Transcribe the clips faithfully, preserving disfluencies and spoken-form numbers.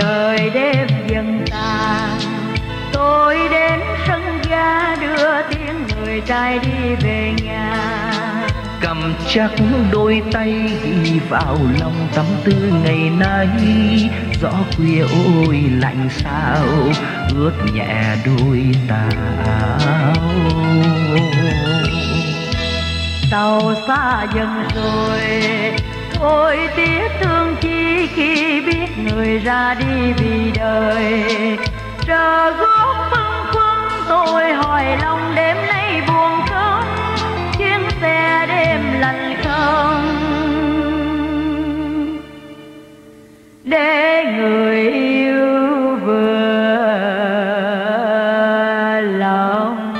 trời đêm dần tàn, tôi đến sân ga đưa tiếng người trai đi về nhà. Cầm chắc đôi tay ghi vào lòng tâm tư ngày nay, gió khuya ôi lạnh sao ướt nhẹ đôi tao. Tàu xa dần rồi, ôi tiếc thương chi khi biết người ra đi vì đời. Chờ gót bâng khuâng tôi hỏi lòng đêm nay buồn không, chuyến xe đêm lạnh không để người yêu vừa lòng.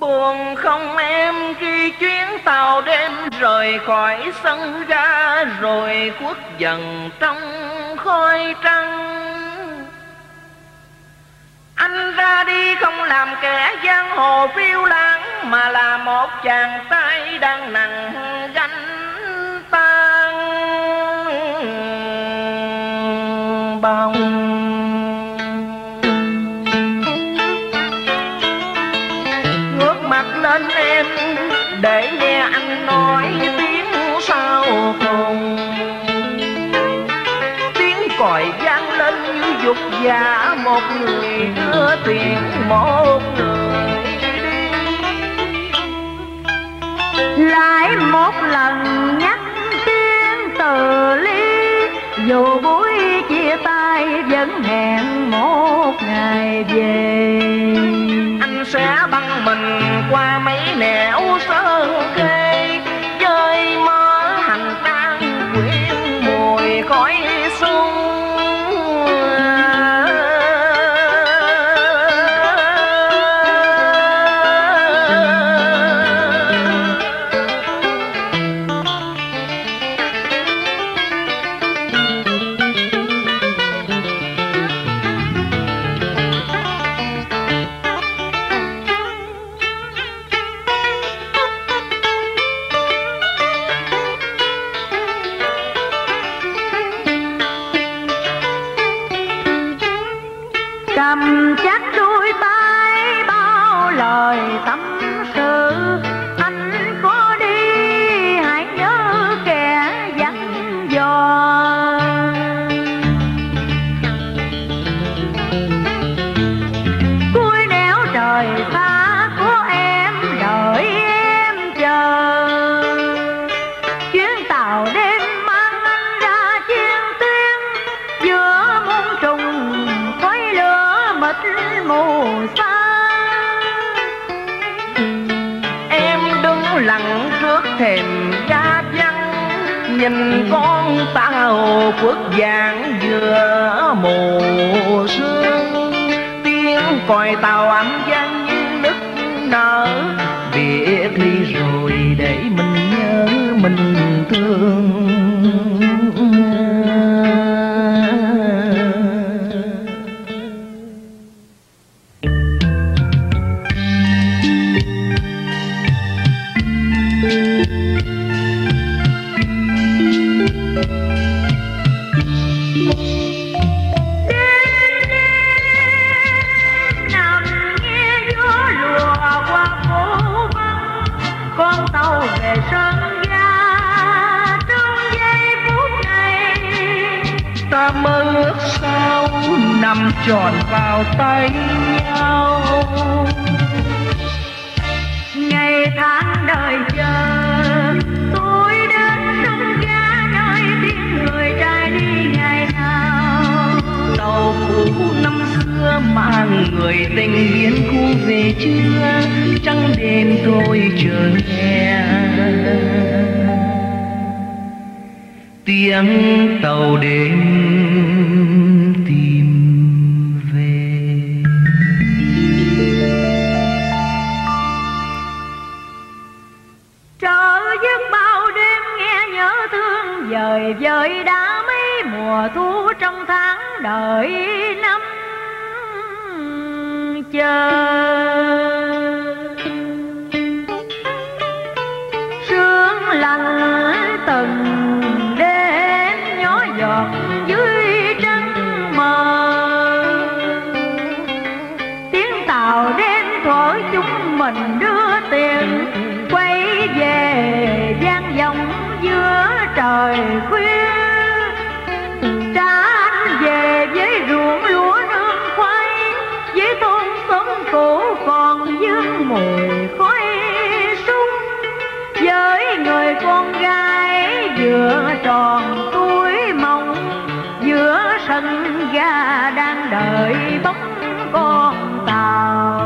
Buồn không em khi chuyến tàu đêm rời khỏi sân ga, rồi khuất dần trong khói trắng. Anh ra đi không làm kẻ giang hồ phiêu lãng, mà là một chàng trai đang nặng gánh tang bồng. Ngước mặt lên em để nghe anh nói tiếng sau cùng, tiếng còi vang lên như dục giả, một người đưa tiền một người đi. Lại một lần nhắc tiếng từ ly, dù buổi chia tay vẫn hẹn một ngày về. Anh sẽ băng mình qua mấy nẻo sơn kê, chơi mơ hành trang quyện mùi khói sung. Thềm ra vắng nhìn con tàu phước vàng giữa mùa sương, tiếng còi tàu âm vang như nức nở. Biệt ly rồi để mình nhớ mình thương, mơ ước sao nằm tròn vào tay nhau. Ngày tháng đợi chờ tôi đến sông ga, nơi tiếng người trai đi ngày nào. Tàu cũ năm xưa mang người tình biến khu về chưa, trăng đêm tôi chờ nghe tiếng tàu đêm tìm về. Trở giấc bao đêm nghe nhớ thương, dời dời đã mấy mùa thu trong tháng đợi năm cha sương lạnh từng đêm nhỏ giọt dưới trăng mờ, tiếng tàu đến thổi chúng mình đưa tiền quay về vang vọng giữa trời khuya. Còn vương mùi khói súng với người con gái vừa tròn tuổi mộng, giữa sân ga đang đợi bóng con tàu.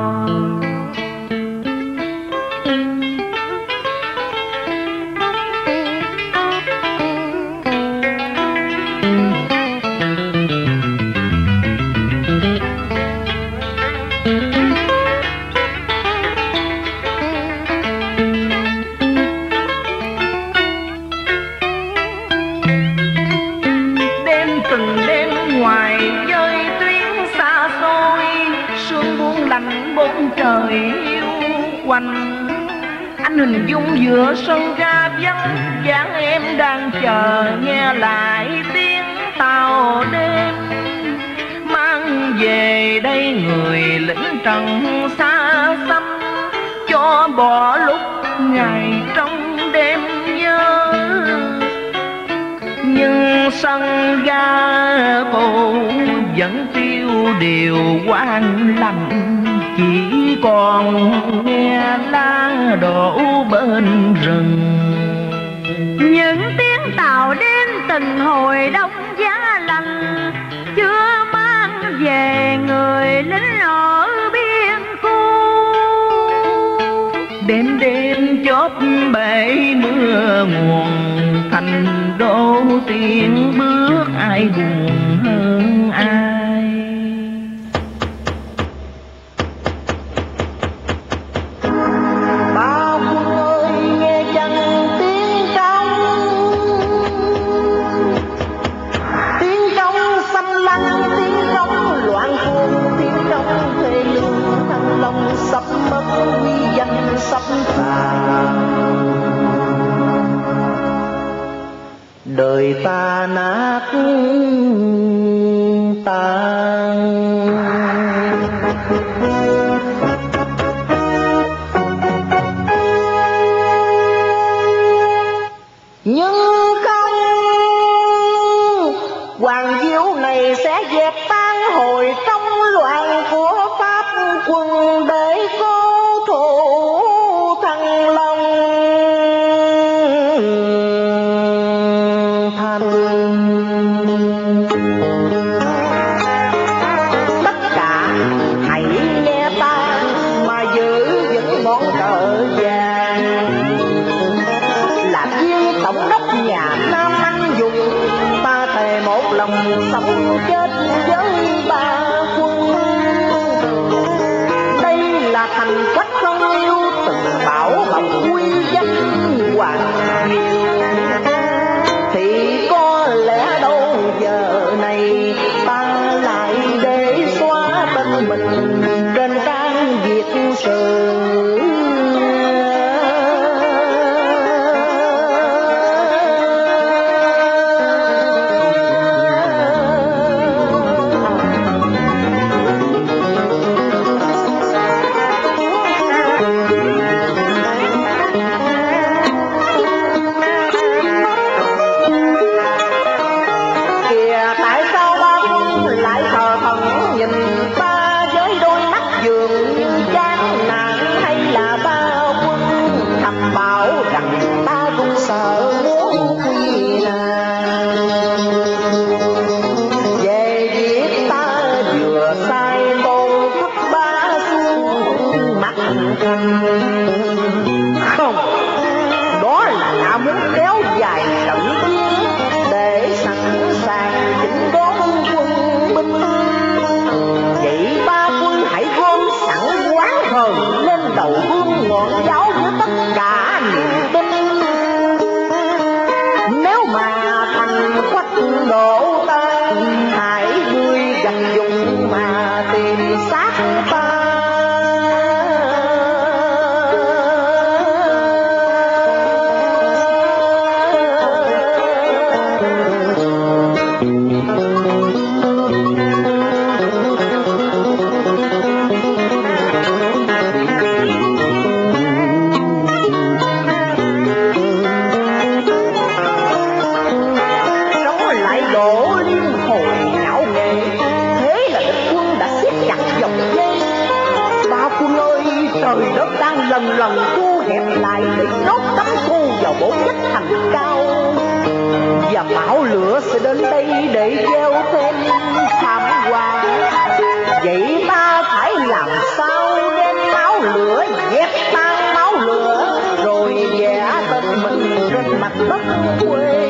Anh hình dung giữa sân ga vắng, dáng em đang chờ nghe lại tiếng tàu đêm mang về đây người lĩnh trần xa xăm, cho bỏ lúc ngày trong đêm nhớ. Nhưng sân ga cô vẫn tiêu điều quang lành, chỉ còn nghe lá đổ bên rừng. Những tiếng tàu đến từng hồi đông giá lạnh, chưa mang về người lính ở biên khu. Đêm đêm chớp bể mưa nguồn, thành đô tiếng bước ai buồn hơn ai. Đời ta nát tan, hãy vui gần dùng mà tìm xác ta. trời đất đang lần lần thu hẹp lại để đốt cắm cô vào bổ chất thành cao. Và bão lửa sẽ đến đây để gieo thêm thảm họa. Vậy ta phải làm sao đem máu lửa dẹp tan máu lửa, rồi vẽ tên mình trên mặt đất quê.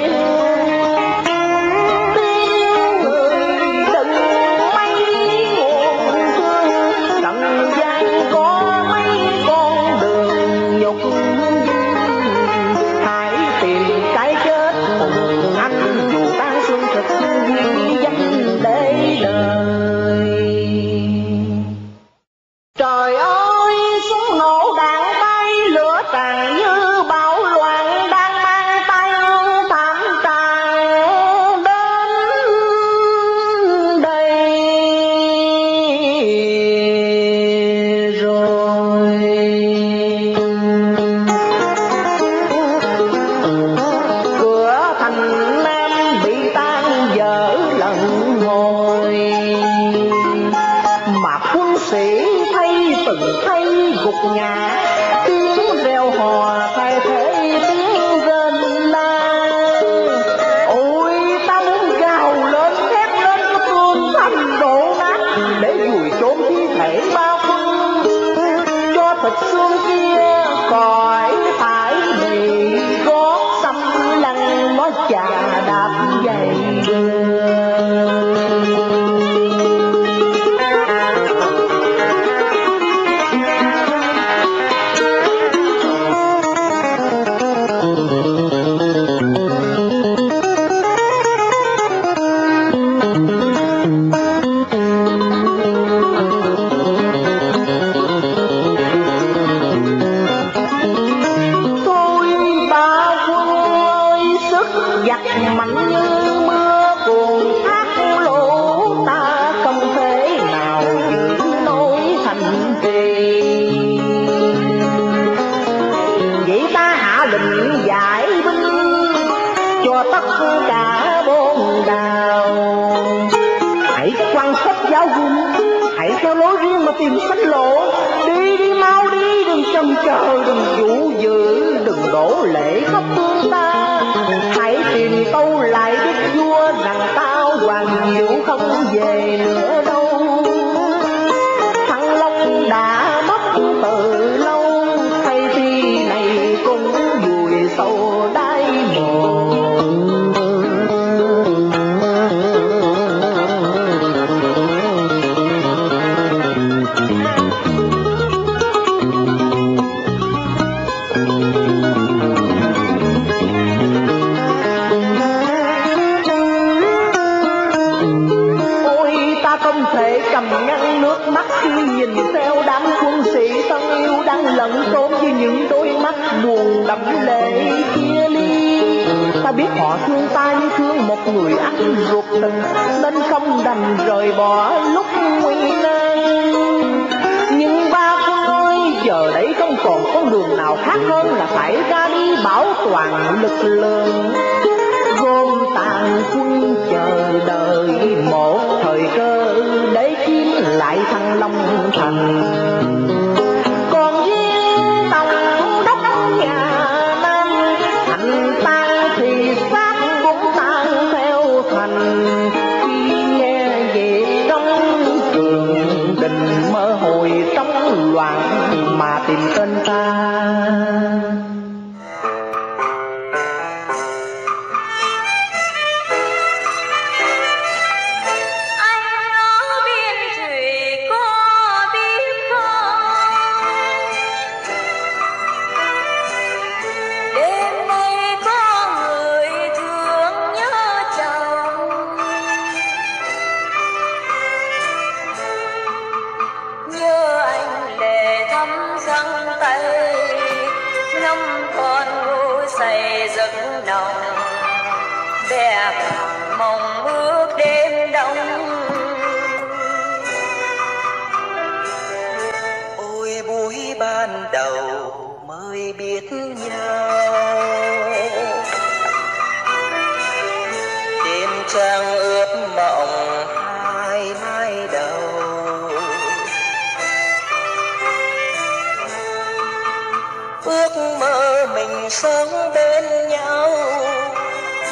cùng sống bên nhau,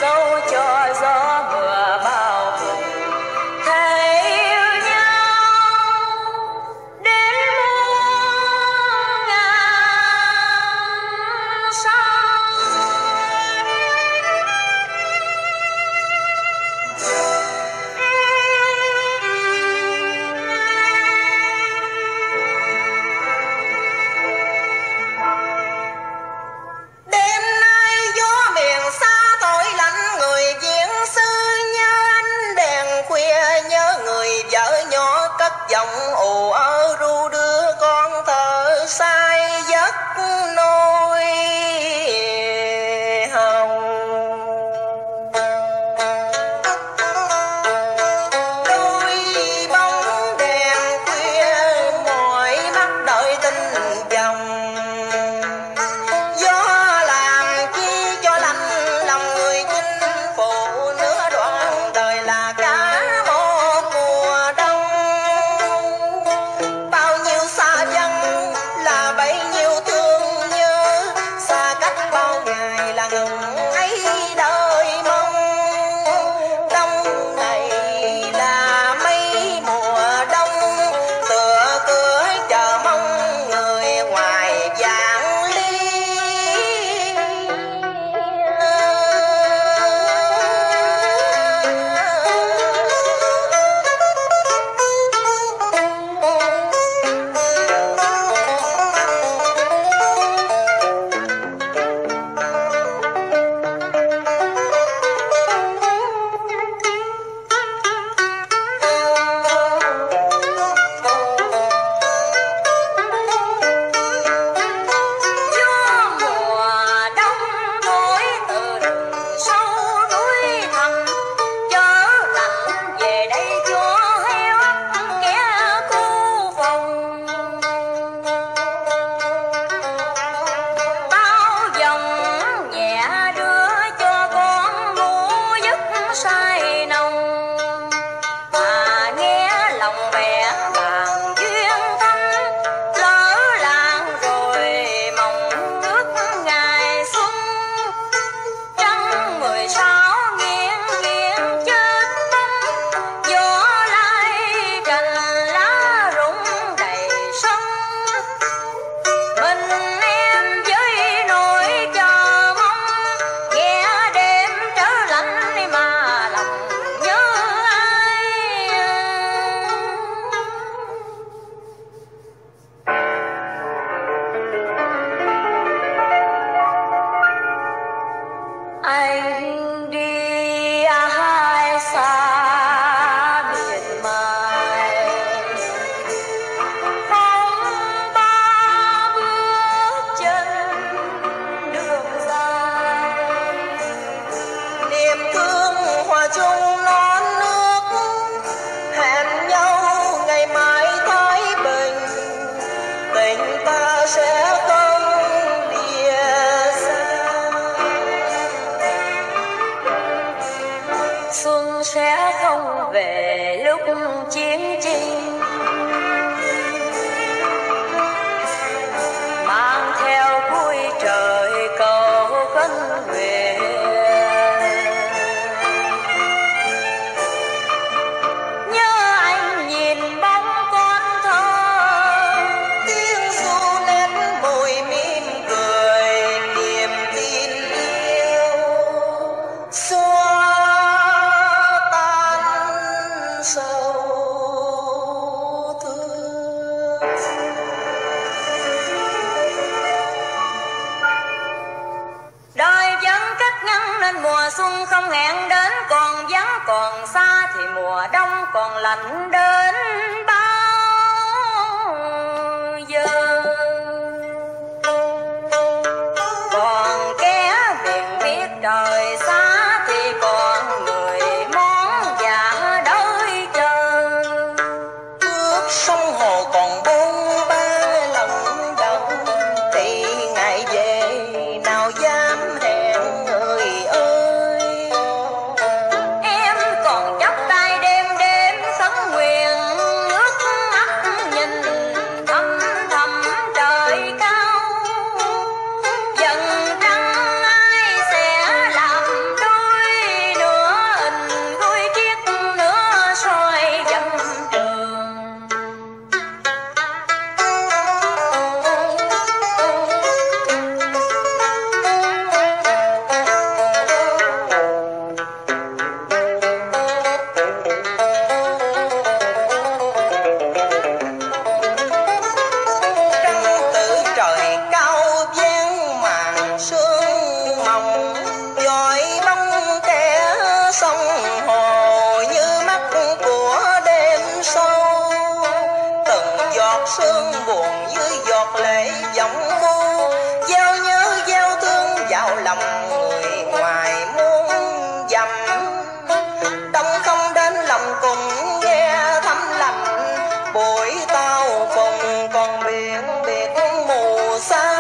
dẫu cho gió vừa bao cùng thấy yêu nhau đến muôn ngàn sao. Giọng ồ ơ ru đưa con thơ say giấc nôi hồng. Đôi bóng đèn khuya mỏi mắt đợi tình chồng, gió làm chi cho lạnh lòng người chinh phụ, nửa đoạn đời là cá sẽ không về lúc chiến tranh, mang theo vui trời cầu khấn nguyện, nhớ anh nhìn bóng con thơ, tiếng ru nén môi mỉm cười niềm tin yêu. Mùa xuân không hẹn đến, còn vắng còn xa, thì mùa đông còn lạnh đến bao giờ. Còn kẻ biển biết trời xa, thì còn người món giả đợi chờ. Bước sông hồ còn bốn ba lòng đông, thì ngại về nào dám hẹn. Hãy subscribe sương buồn dưới giọt lệ giọng mu, giao nhớ giao thương vào lòng người ngoài muốn dầm. Đông không đến lòng cùng nghe thấm lạnh, buổi tao cùng còn biển biệt mù xa.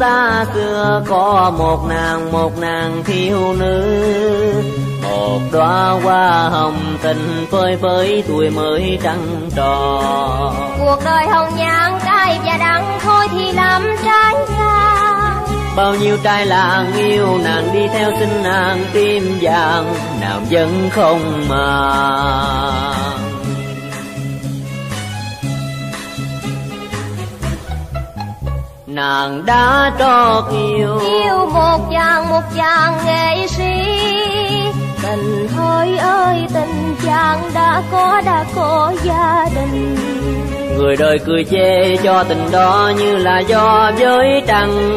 Xa xưa có một nàng, một nàng thiếu nữ, một đóa hoa hồng tình phơi phới tuổi mới trăng trò. Cuộc đời hồng nhan cay và đắng thôi thì làm trái ngang, bao nhiêu trai làng yêu nàng đi theo xin nàng tim vàng, nào vẫn không màng. nàng đã trót yêu, yêu một chàng một chàng nghệ sĩ. Tình hỡi ơi tình chàng đã có đã có gia đình, người đời cười chê cho tình đó như là do với trăng.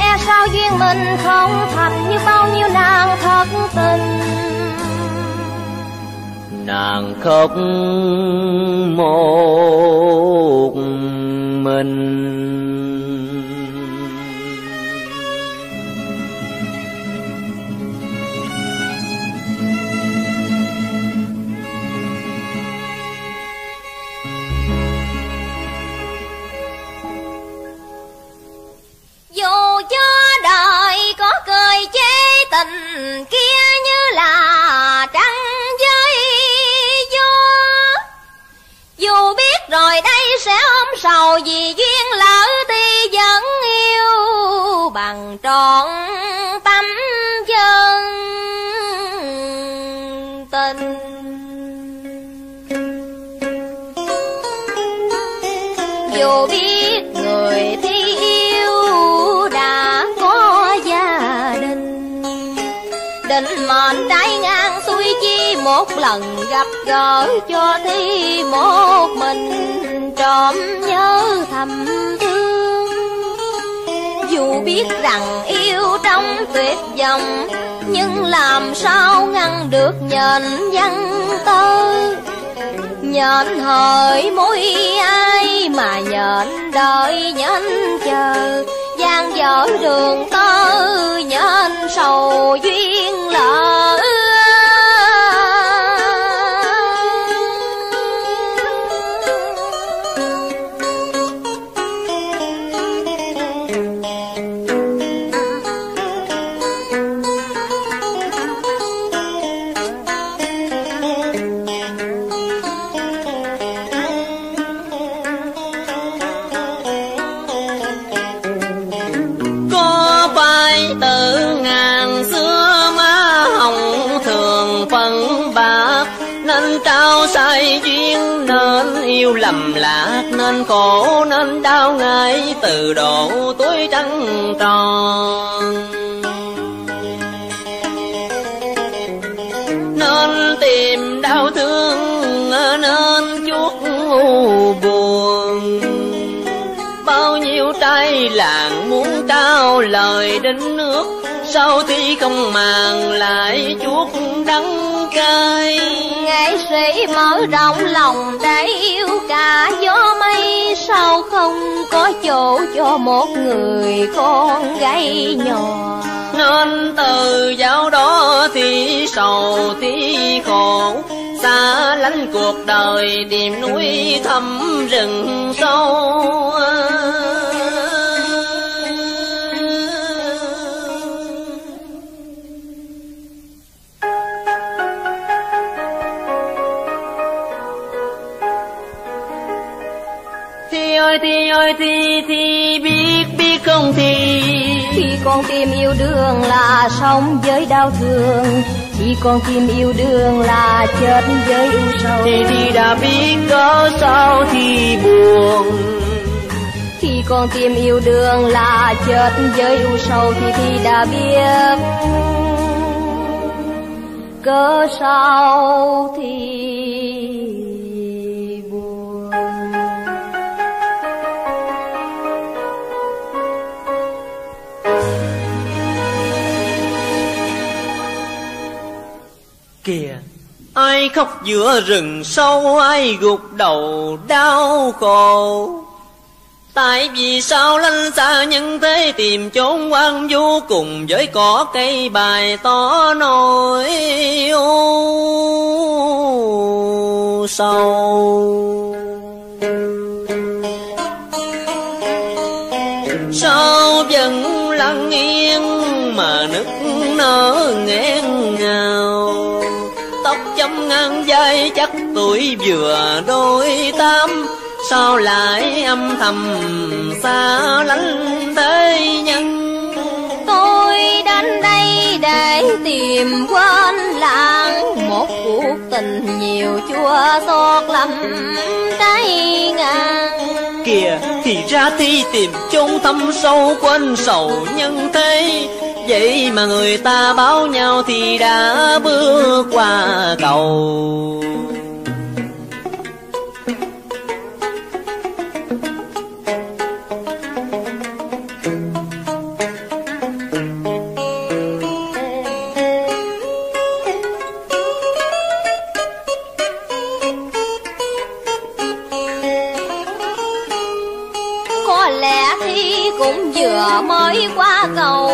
E sao duyên mình không thành như bao nhiêu nàng thật tình. Nàng khóc một mình dù cho đời có cười chế tình kia như là trăng với gió, dù biết rồi đây sẽ ôm sầu vì duyên lỡ thì vẫn yêu bằng trọn tấm chân tình. Dù biết người thì định mệnh trái ngang xuôi chi, một lần gặp gỡ cho thi một mình trộm nhớ thầm thương. Dù biết rằng yêu trong tuyệt vọng, nhưng làm sao ngăn được nhện văn tới. Nhện hỡi mối ai mà nhện đợi nhện chờ, gian dở đường tơ nhện sầu duyên lỡ. Yêu lầm lạc nên khổ nên đau, ngay từ độ tuổi trăng tròn nên tìm đau thương, nên chuốc u buồn. Bao nhiêu trai làng muốn trao lời đến nước, sau thì không màng lại chuốc đắng cay. Nghệ sĩ mở rộng lòng để yêu cả gió mây, sao không có chỗ cho một người con gái nhỏ. Nên từ dạo đó thì sầu thì khổ, xa lánh cuộc đời tìm núi thăm rừng sâu. Thì ơi thì thì biết biết không thì khi con tim yêu đương là sống với đau thương, khi con tim yêu đương là chết với u sầu. Thì thì đã biết có sao thì buồn, khi con tim yêu đương là chết với u sầu. Thì thì đã biết có sao thì kìa. Ai khóc giữa rừng sâu, ai gục đầu đau khổ. Tại vì sao lanh xa nhân thế, tìm chốn hoang vu cùng với cỏ cây bài tỏ nỗi u sầu. Sao vẫn lặng yên mà nức nở nghẹn ngào, tóc chấm ngang vai chắc tuổi vừa đôi tám, sao lại âm thầm xa lánh thế nhân. Tôi đến đây để tìm quên lãng một cuộc tình nhiều chua xót lắm trái ngang. kìa, thì ra thi tìm chốn thâm sâu quên sầu nhân thế. Vậy mà người ta báo nhau thì đã bước qua cầu. Mới qua cầu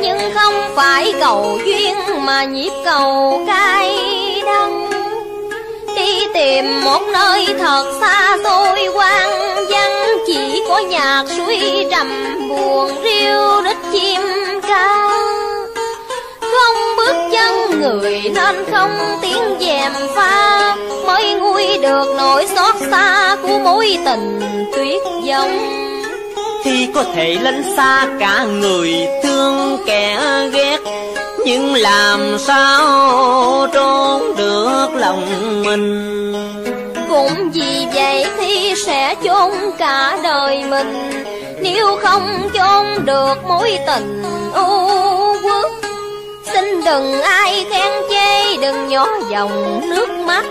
nhưng không phải cầu duyên mà nhịp cầu cay đắng. Đi tìm một nơi thật xa xôi hoang vắng, chỉ có nhạc suối trầm buồn riêu rít chim ca. Không bước chân người nên không tiếng dèm pha, mới nguôi được nỗi xót xa của mối tình tuyệt vọng. Thì có thể lánh xa cả người thương kẻ ghét, nhưng làm sao trốn được lòng mình. Cũng vì vậy thì sẽ chôn cả đời mình, nếu không chôn được mối tình u uất. Xin đừng ai khen chê, đừng nhỏ dòng nước mắt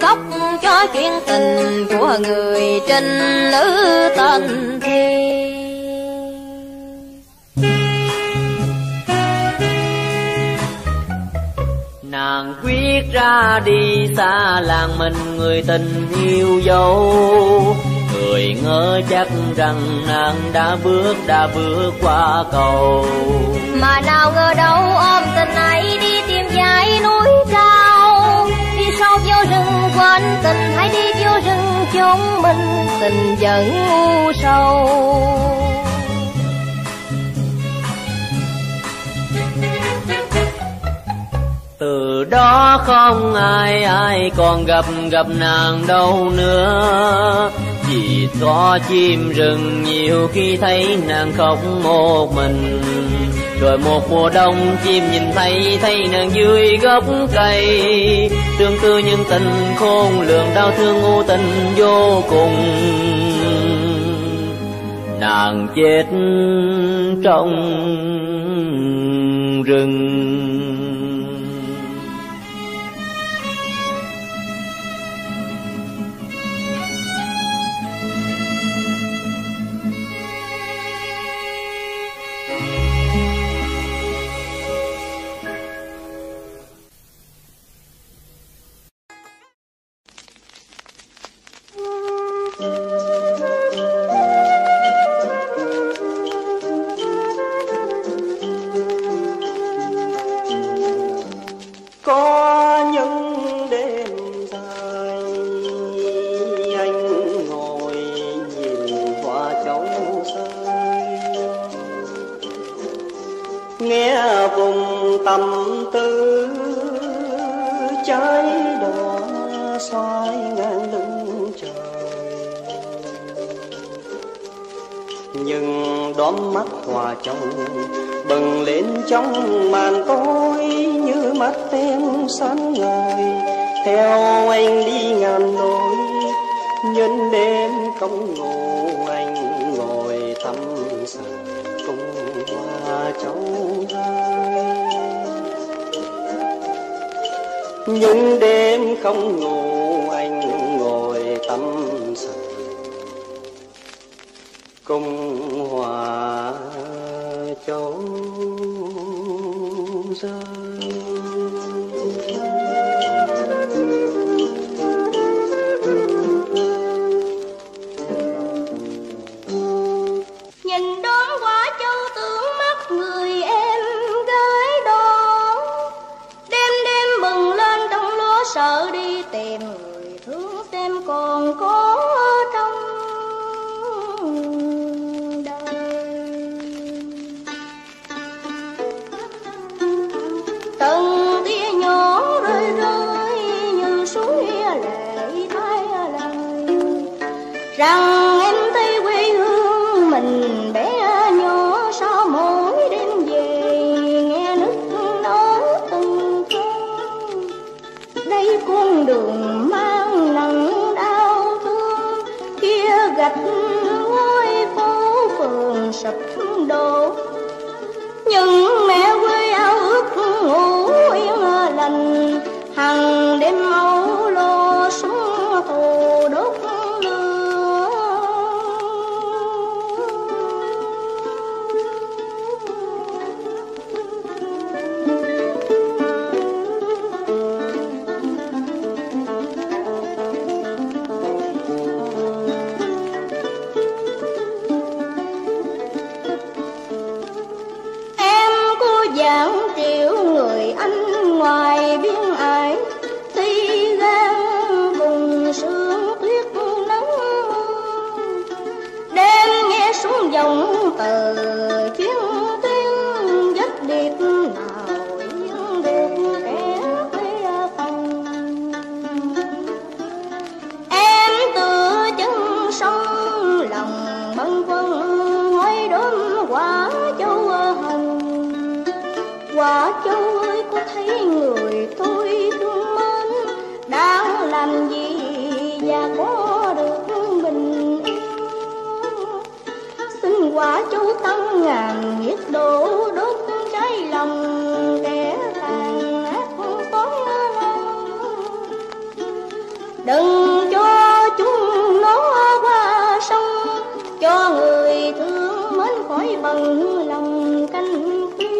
khóc cho chuyện tình của người trinh nữ tên Thi. Nàng quyết ra đi xa làng mình, người tình yêu dấu. Người ngỡ chắc rằng nàng đã bước, đã bước qua cầu. Mà nào ngờ đâu ôm tình ấy đi tìm dãy núi cao. Đi sâu vô rừng quên tình, hãy đi vô rừng chốn mình, tình vẫn u sầu. Từ đó không ai ai còn gặp gặp nàng đâu nữa. Vì có chim rừng nhiều khi thấy nàng khóc một mình. Rồi một mùa đông chim nhìn thấy thấy nàng dưới gốc cây. Tương tư nhưng tình khôn lường, đau thương u tình vô cùng. Nàng chết trong rừng. Hãy subscribe cực độ. Nhưng mẹ quê ao ước ngủ yên lành, hằng đêm máu lo súng thù đốt lửa. Em có giảng tiểu người anh ngoài biên ải, tuy gan vùng sương tuyết nắng. Đêm nghe xuống dòng từ chuyến tiếng dắt điệp nào yên được kẻ khuya phòng. Em tựa chân sông lòng bâng khuâng hoài đốm quả châu hồng. Quả châu ơi có thấy người tôi thương mến đang làm gì và có được bình yên. Xin quả châu tăng ngàn nhiệt độ đốt cháy lòng kẻ tàn ác xót lòng. Đừng cho chúng nó qua sông, cho người thương mến khỏi bằng lòng canh khuyên.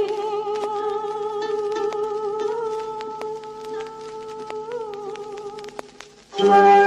Bye.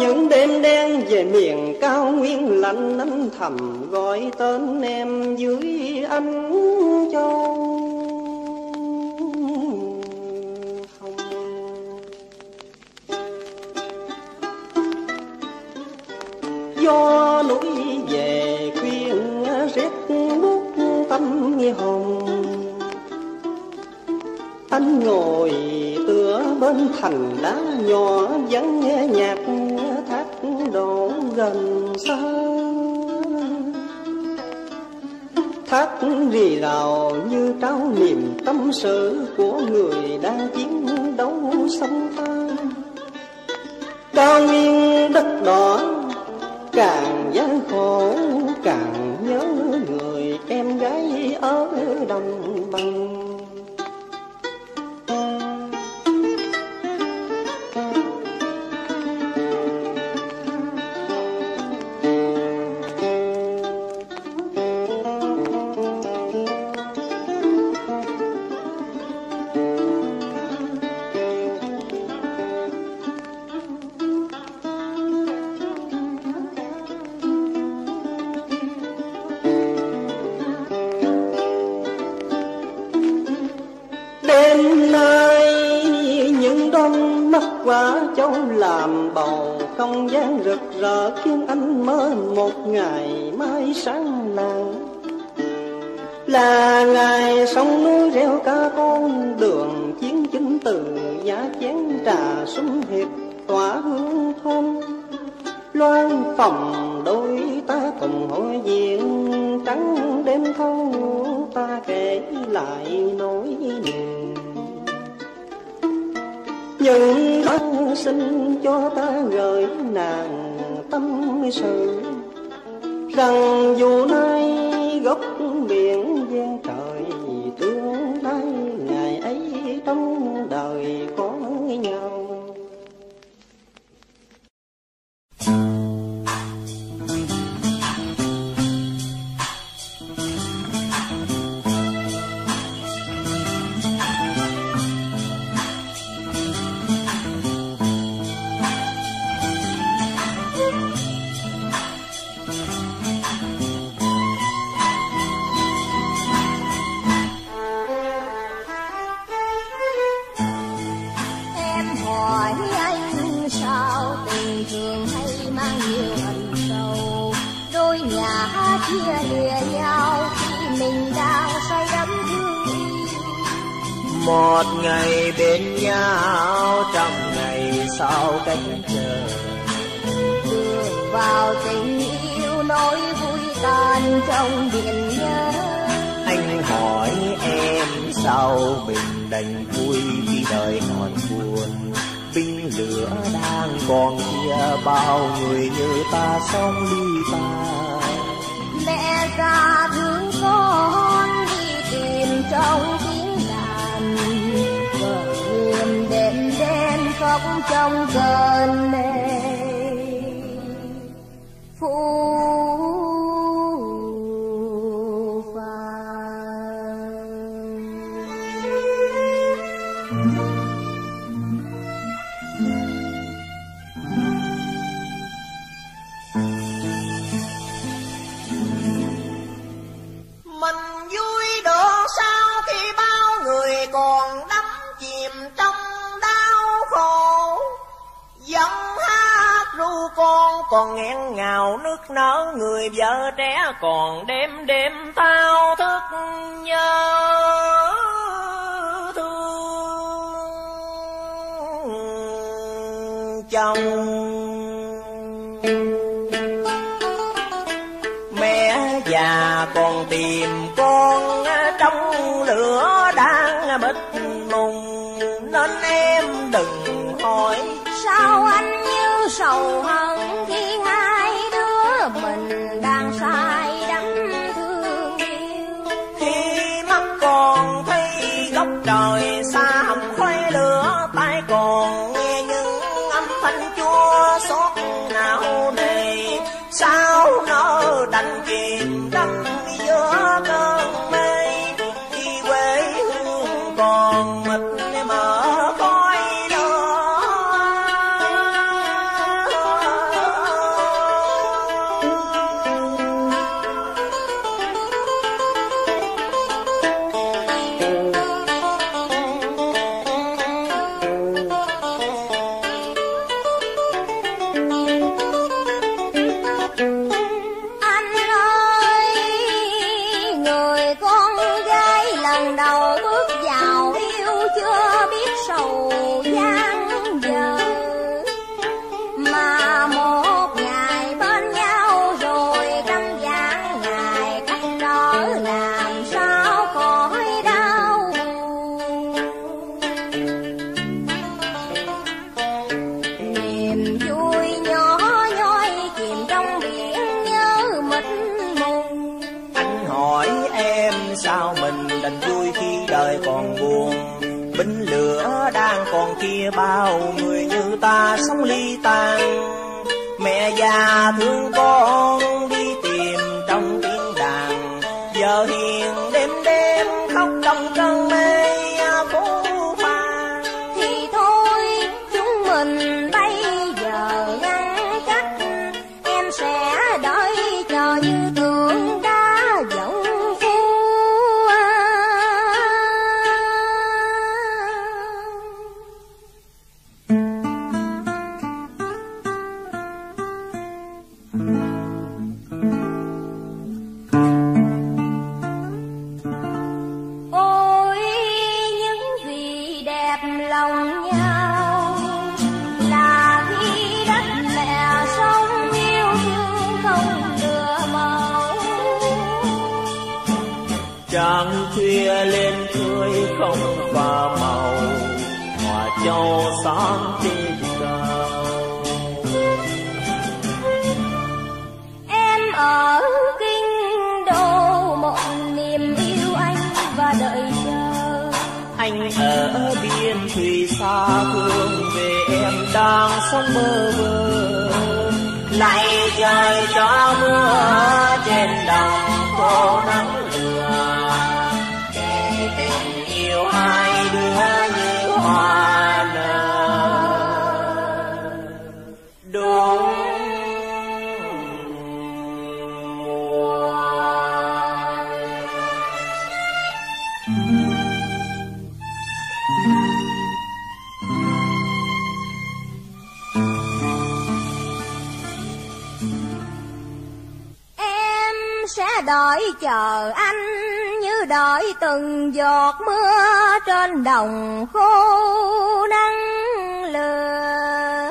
Những đêm đen về miền cao nguyên lạnh, âm thầm gọi tên em dưới ánh châu hồng. Do núi về khuyên rét buốt tâm hồn, anh ngồi tựa bên thành đá nhỏ vẫn nghe nhạc thác đổ gần xa. Thác rì rào như trao niềm tâm sự của người đang chiến đấu xâm tan. Cao nguyên đất đỏ càng gian khổ, càng nhớ người em gái ở đồng bằng. Quả châu làm bầu không gian rực rỡ khiến anh mơ một ngày mai sáng nàng là ngày sông núi reo ca con đường chiến chính từ giá chén trà sung hiệp tỏa hương thôn loan phòng đôi ta cùng hội diện trắng đêm thâu ta kể lại nỗi niềm. Nhưng đó xin cho ta gửi nàng tâm sự rằng dù nay góc biển gian trời tương lai ngày ấy trong đời có nhau. kia lìa nhau khi mình đang say đắm thương yêu. Một ngày bên nhau, trăm ngày sau cách chờ, bước vào tình yêu nỗi vui tan trong biển nhớ. Anh hỏi em sao mình đành vui vì đời hòn buồn, binh lửa đang còn kia bao người như ta sống ly tan. Mẹ già thương con đi tìm trong tiếng đàn, vợ buồn đêm đen khóc trong cơn mê. Phụ còn nghẹn ngào nước nở, người vợ trẻ còn đêm đêm tao thức nhớ thương chồng. Mẹ già còn tìm con trong lửa đang bịt mùng, nên em đừng hỏi sao anh như sầu hờn. Trời xa hồng khói lửa, tai còn nghe những âm thanh chua xót não nề. Sao nó đành chìm đắm giữa cơn mê, khi quê hương còn mịt mờ khói lửa. Bao người như ta sống ly tan, mẹ già thương con đi tìm trong tiếng đàn, giờ hiền đêm đêm khóc trong cơn mê phố pha. Thì thôi chúng mình bây giờ ngăn cách, em sẽ đợi chờ như tượng đá dẫu phú. Trăng khuya lên tươi không pha màu, hòa châu sáng trên cao. Em ở kinh đô một niềm yêu anh và đợi chờ. Anh ở biên thùy xa hương về, em đang sống mơ mơ. Lạy trời cho mưa trên đồng cô nắng, hai đứa như hoa nở đúng mùa. Em sẽ đợi chờ anh như đợi từng giọt mưa trên đồng khô nắng lừa.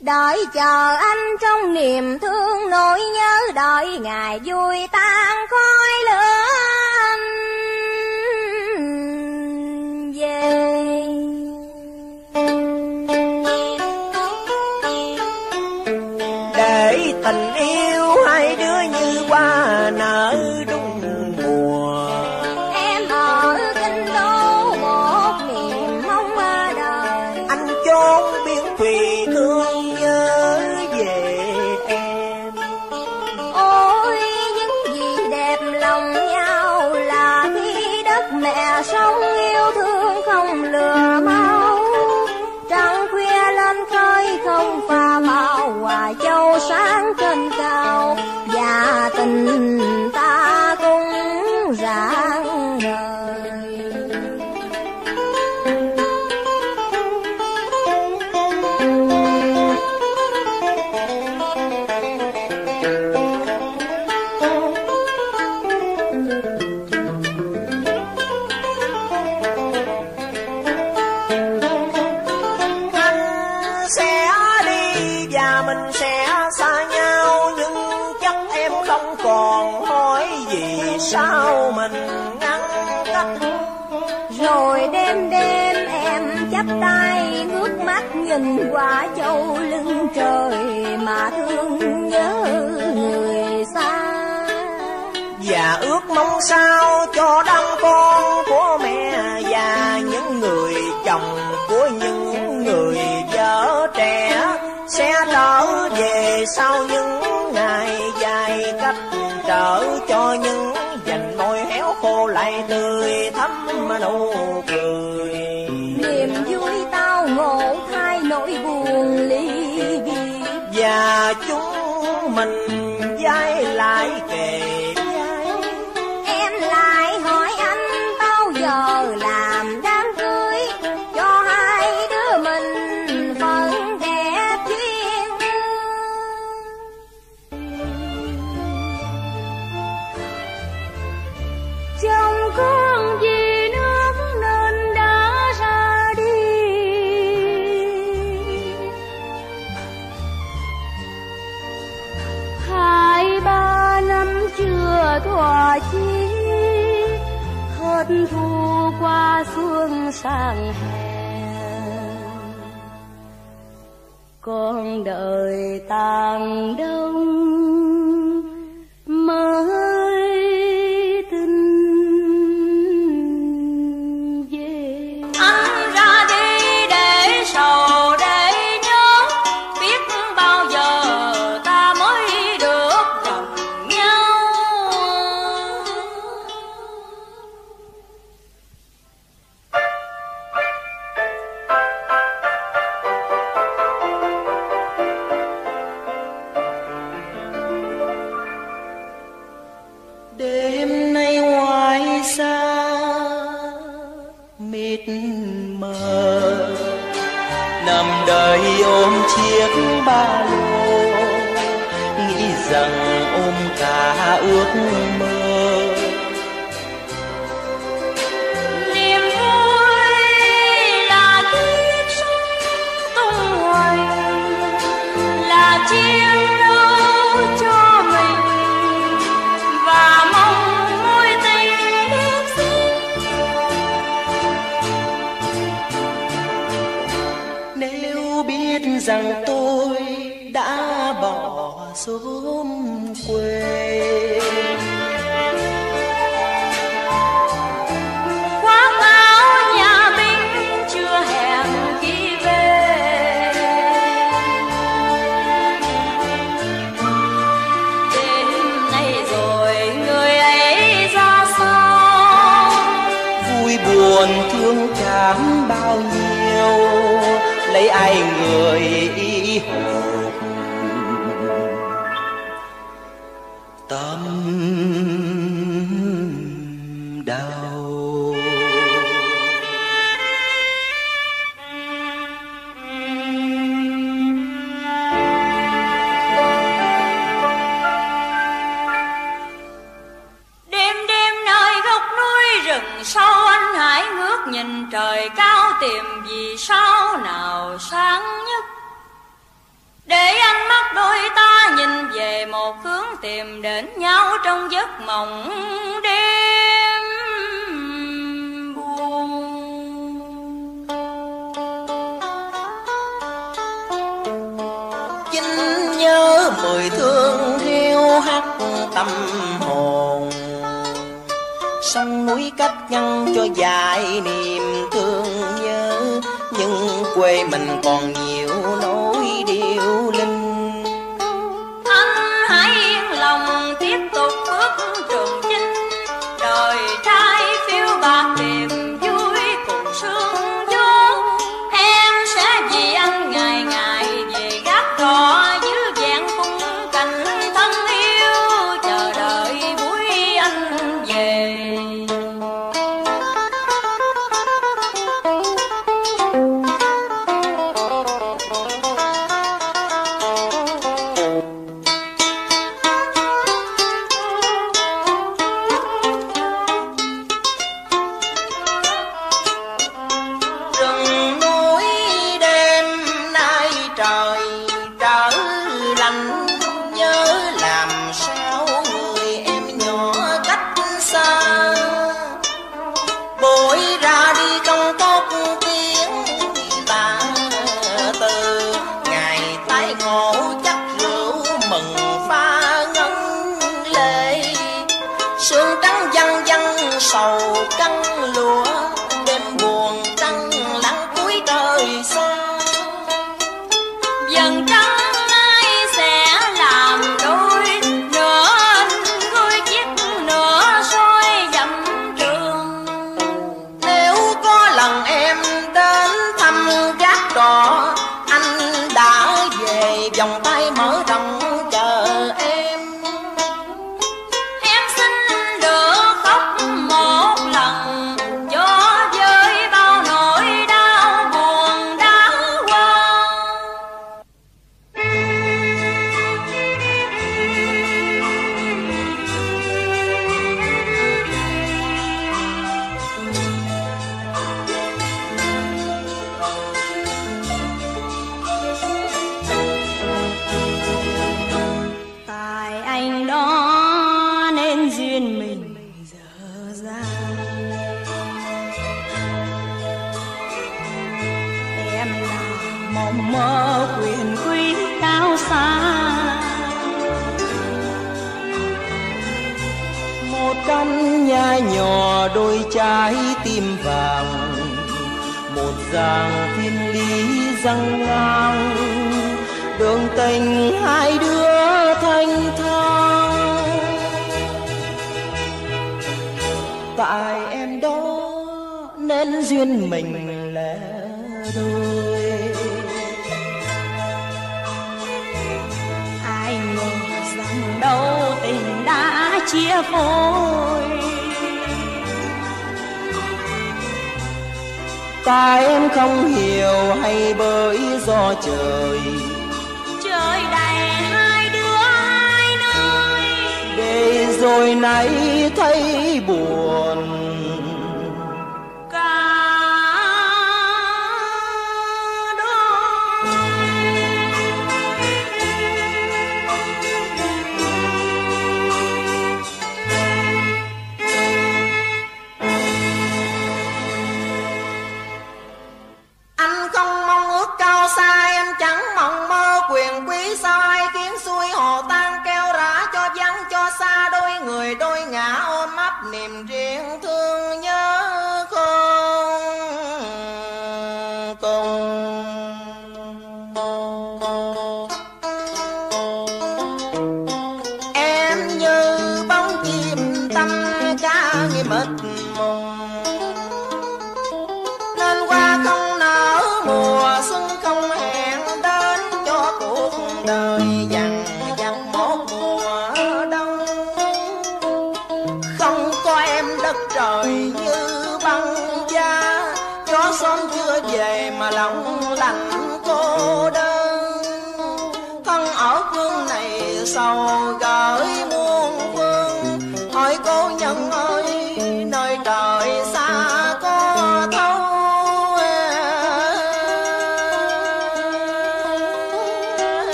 Đợi chờ anh trong niềm thương nỗi nhớ, đợi ngày vui tan khói lửa anh về. Để tình yêu hai đứa như hoa nở đúng mùa. Em ở kinh đô một miền mong mơ đời, anh chốn biên thùy thương nhớ về em. Ôi những gì đẹp lòng nhau là khi đất mẹ sống yêu thương không lừa mau. Trăng khuya lên khơi không pha màu, hòa châu sáng trên cao và tình ta cũng rạng ngời. Sao mình ngăn cách rồi đêm đêm em chắp tay ngước mắt nhìn qua châu lưng trời mà thương nhớ người xa. Và ước mong sao cho đám con của mẹ và những người chồng của những người vợ trẻ sẽ trở về sau những ngày dài cách trở cho những cô lại tươi thắm nụ cười. Niềm vui tao ngộ thay nỗi buồn ly biệt, và chúng mình dai lại kề vai. Em lại hỏi anh bao giờ làm đám cưới cho hai đứa mình phận đẹp duyên. Chồng con vì nước nên đã ra đi, hai ba năm chưa thỏa chí, hết thu qua xuân sang hè. Con đời tàn đông mới ba lô, nghĩ rằng ôm cả ước mơ. Niềm vui là tiếng súng tung hoành, là chiến đấu cho mình và mong mối tình biết xin. Nếu biết rằng tôi đã bỏ xóm quê, khoác áo nhà binh chưa hẹn khi về. Đêm nay rồi người ấy ra sao, vui buồn thương cảm bao nhiêu, lấy ai người y hồ. Tâm đau về một hướng tìm đến nhau trong giấc mộng đêm buồn. Chính nhớ mười thương hiu hắt tâm hồn, sông núi cách ngăn cho dài niềm thương nhớ, nhưng quê mình còn nhiều nỗi điêu linh.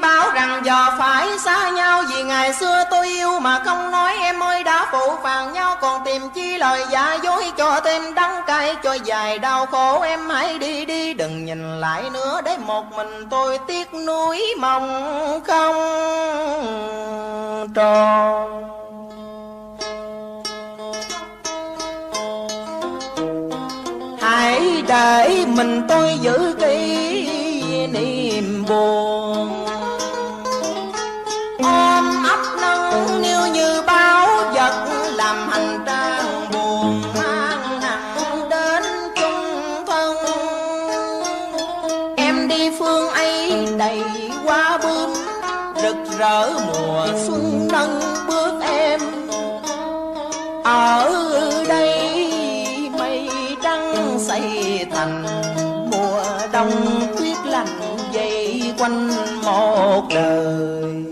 em báo rằng giờ phải xa nhau, vì ngày xưa tôi yêu mà không nói em ơi đã phụ phàng nhau. Còn tìm chi lời giả dối cho thêm đắng cay, cho dài đau khổ em hãy đi đi, đừng nhìn lại nữa để một mình tôi tiếc nuối mong không tròn. Hãy để mình tôi giữ kỷ niệm buồn, ôm ấp nâng niu như bao vật làm hành trang buồn mang nặng đến chung thân. Em đi phương ấy đầy hoa bướm rực rỡ mùa xuân nâng bước em ở đây. Xây thành mùa đông tuyết lạnh dây quanh một đời.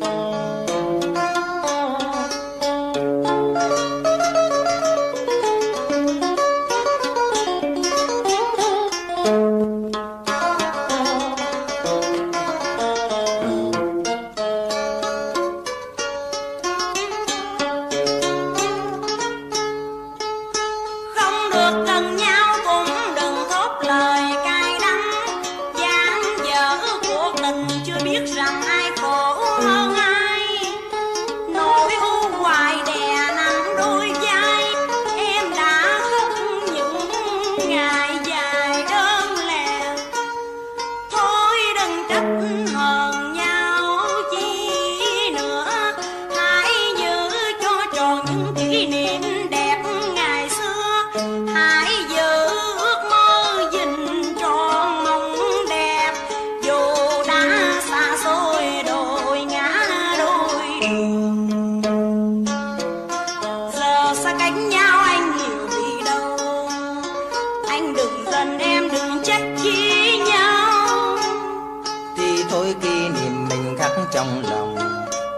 Trong lòng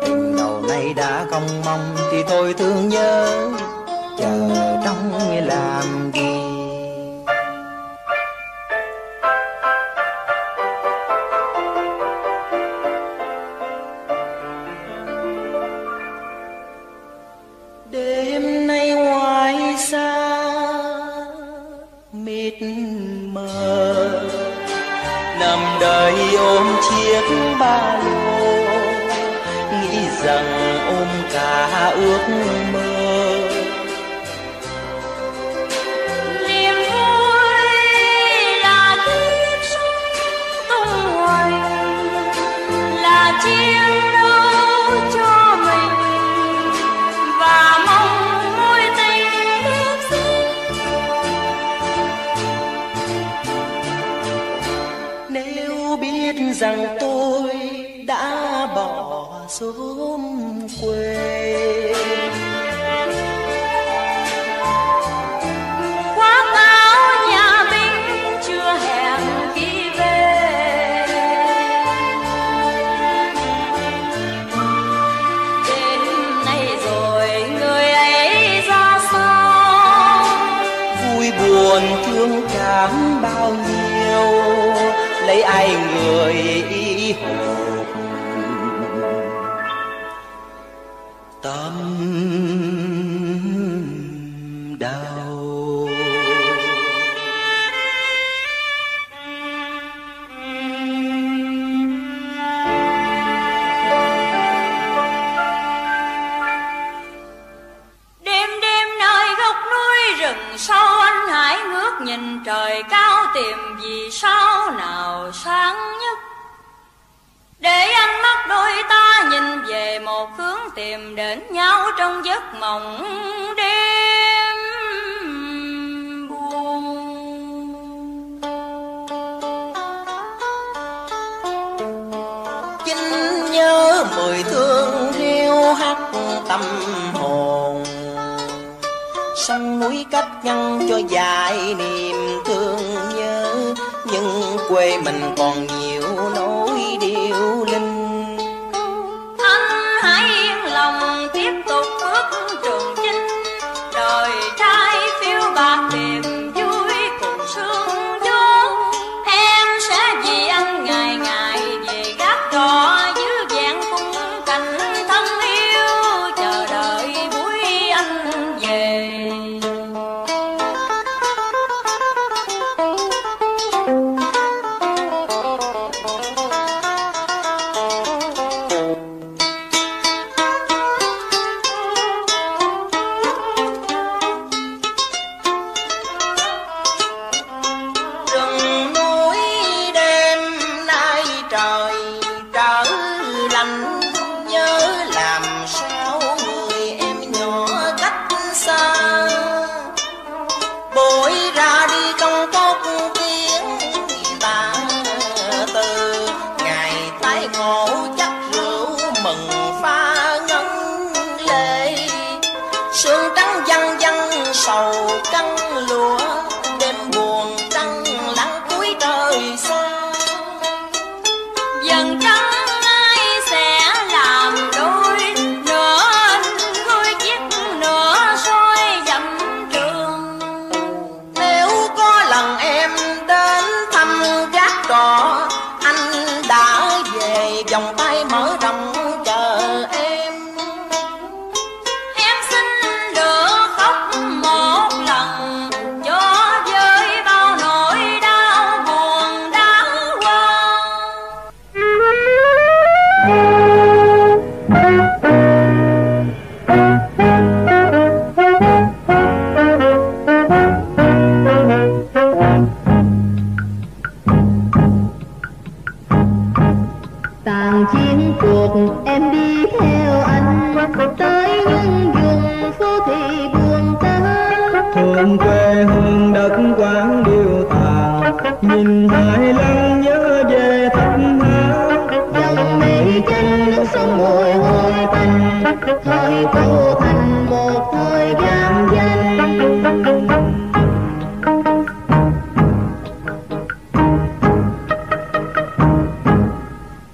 tình đầu nay đã không mong thì tôi thương nhớ chờ trong làm gì. Đêm nay ngoài xa mịt mờ nằm đời ôm chiếc ba lô, rằng ôm cả ước mơ. Niềm vui là tiếng súng tung hoành, là chiến đấu cho mình và mong mối tình được giữ. Nếu biết rằng tôi đã bỏ xóm quê khoác áo nhà binh chưa hẹn khi về, đến nay rồi người ấy ra sao vui buồn thương cảm bao nhiêu, lấy ai người ý hồ tâm đau. Đêm đêm nơi góc núi rừng sâu anh hãy ngước nhìn trời cao tìm vì sao nào sáng nhất, để ánh mắt đôi ta nhìn về một hướng tìm đến nhau trong giấc mộng đêm buồn. Chính nhớ mười thương hiu hát tâm hồn, sông núi cách ngăn cho dài niềm thương nhớ, nhưng quê mình còn nhiều nỗi điêu linh. Anh hãy yên lòng tiếp tục bước trường chinh, đời trai phiêu bạc tìm vui cùng sương gió. Em sẽ vì anh ngày ngày về gác trọ dưới phận pha nhân lệ, sương trắng văng văng sầu căng lụa, đêm buồn tăng lắng cuối trời xa. Dần trắng ai sẽ làm đôi, nửa anh gối chiếc nửa soi dặm trường. Nếu có lần em đến thăm gác đỏ, anh đã về vòng tay mở rộng chờ em. Em xin được khóc một lần cho với bao nỗi đau buồn đã qua. Tàn chiến cuộc em đi theo anh, tới những vùng phố thị buồn tã. Thương quê hương đất Quảng điêu tàn, nhìn Hải Lăng nhớ về Thanh Hóa. Dòng mây trên nước sông mùi hôi tanh, thôi cô thành một thời gian danh.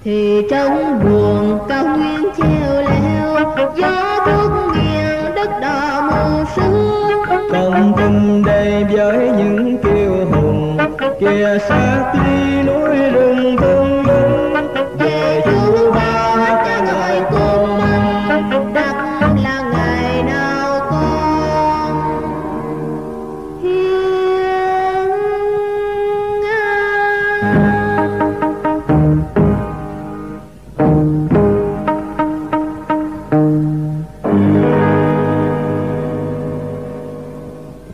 Thì trong buồn cao nguyên treo leo, gió thước nghiêng đất đỏ màu xưa. Còn tình đây với những kiêu hùng, kia sát ly núi rừng thương lung. Về chú ba hát ca ngợi cùng mình, đặc là ngày nào con hiên ngang.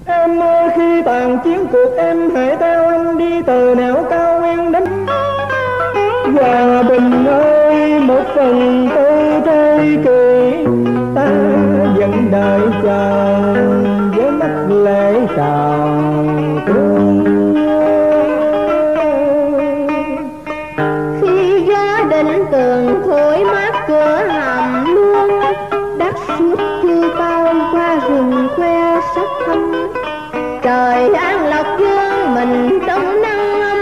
Em ơi khi tàn chiến cuộc em hãy theo anh đi từ nẻo cao nguyên đến Hòa Bình ơi, một phần tôi thấy kỳ ta vẫn đợi chờ với mắt lệ trào thương. Khi gió đến tường thổi mát cửa hầm luôn, đất suốt thư bao qua rừng que sắc thâm. Trời an lộc dương mình trong nắng ấm,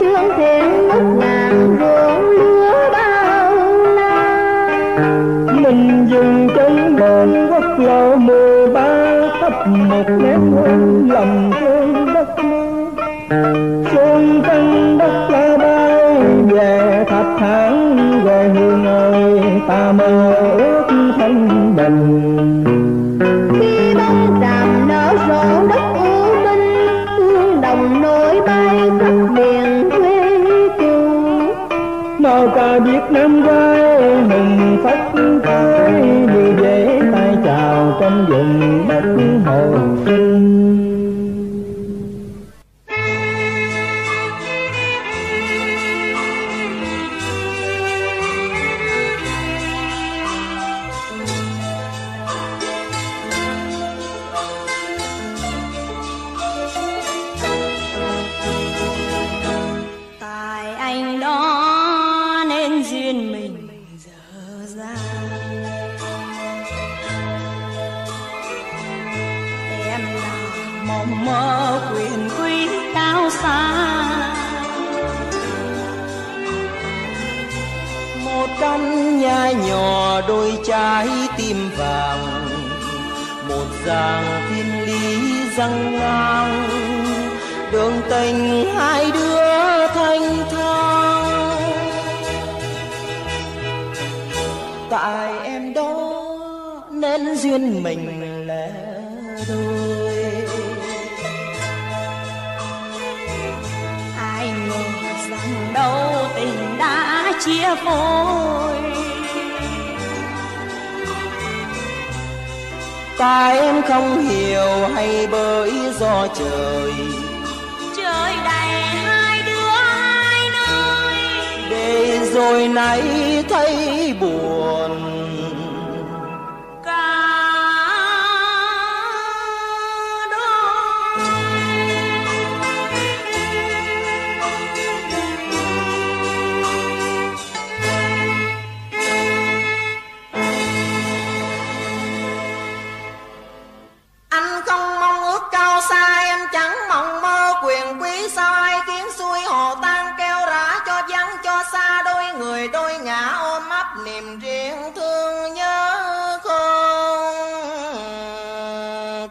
chương thiện ngút ngàn ruộng lúa bao la. Mình dừng chân đồn quốc lộ mười ba thấp một nét hôn lòng thương đất mơ. Xuân tân đất ta bay về thập tháng, về hương ơi ta mơ ước thanh bình. Khi bóng tràm nở rộ đất nỗi bay khắp miền quê chung, màu cờ Việt Nam quay hùng phất phới như dễ tay chào trong vùng đất Hồ Sinh. Mơ quyền quý cao xa, một căn nhà nhỏ đôi trái tim vàng, một dàng thiên lý răng ngang, đường tình hai đứa thanh thang. Tại em đó nên duyên mình lẻ đôi, đâu tình đã chia phôi. Ta em không hiểu hay bởi do trời, trời đầy hai đứa hai nơi, để rồi nay thấy buồn. niềm riêng thương nhớ con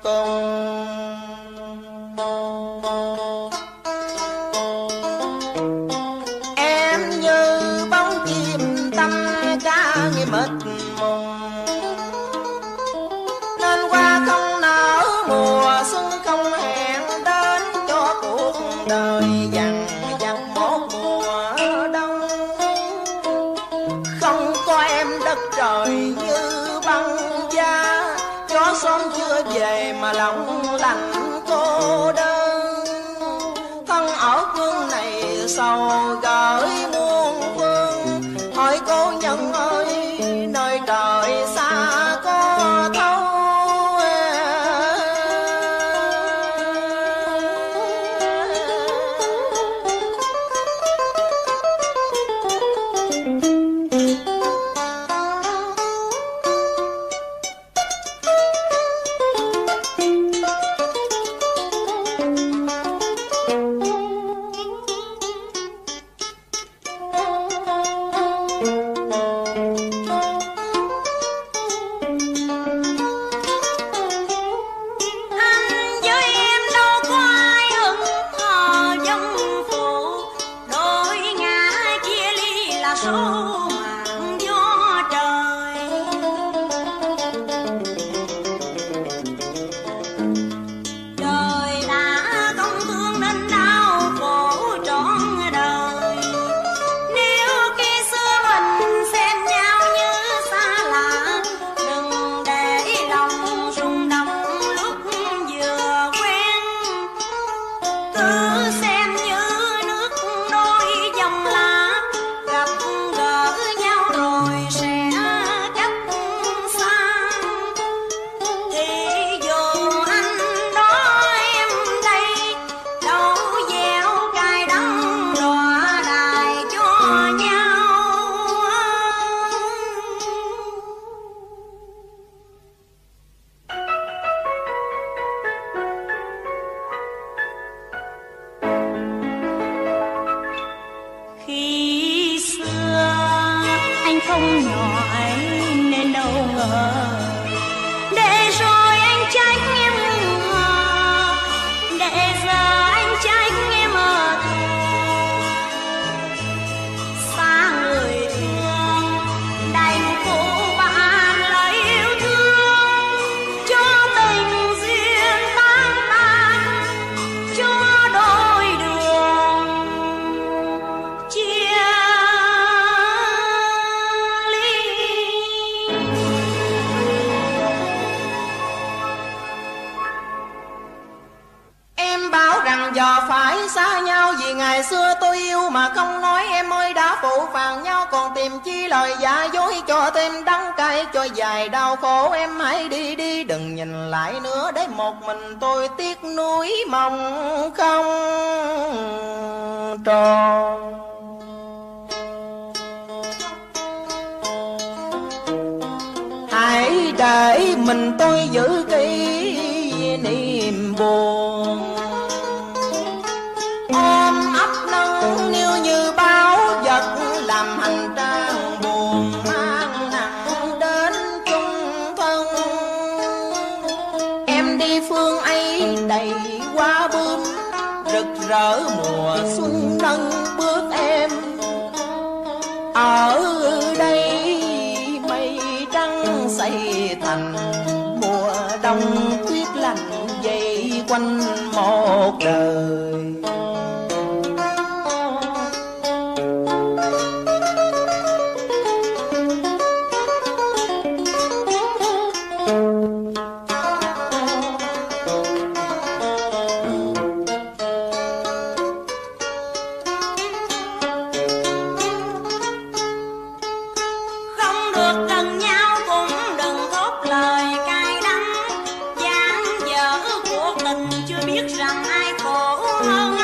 cùng. Em như bóng chim tâm ca nghi mất mùng, nên qua không nở mùa xuân không hẹn đến cho cuộc đời dằn vặt một mùa đông. Không có em đất trời như băng giá, gió xóm chưa về mà lòng lạnh cô đơn. Thân ở phương này sầu gởi muôn phương, hỏi cô nhân ơi nơi trời xa có thấu. Biết rằng ai khổ hơn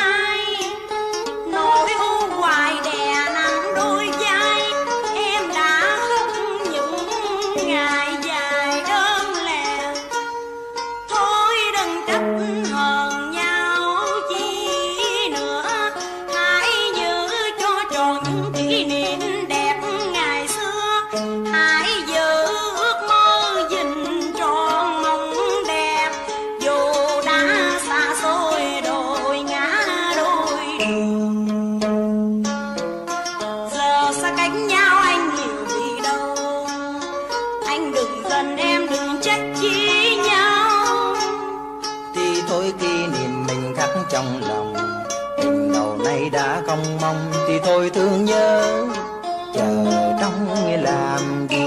trách chi nhau. Tuy thôi kỷ niệm mình khắc trong lòng, tình đầu nay đã không mong thì thôi thương nhớ chờ trong làm gì.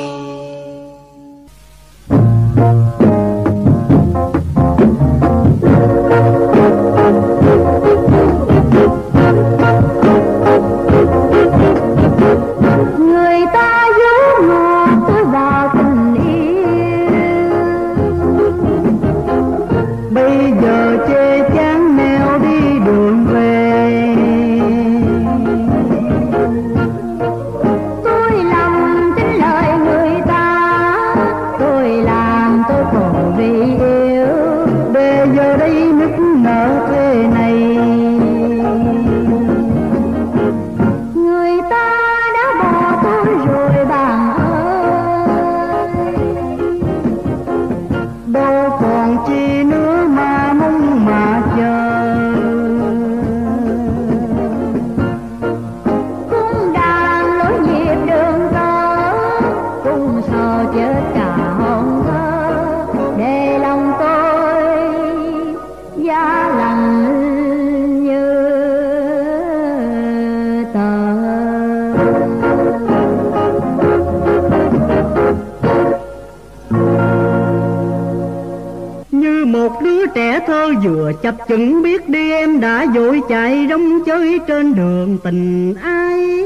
Chập chững biết đi em đã vội chạy rong chơi trên đường tình ai.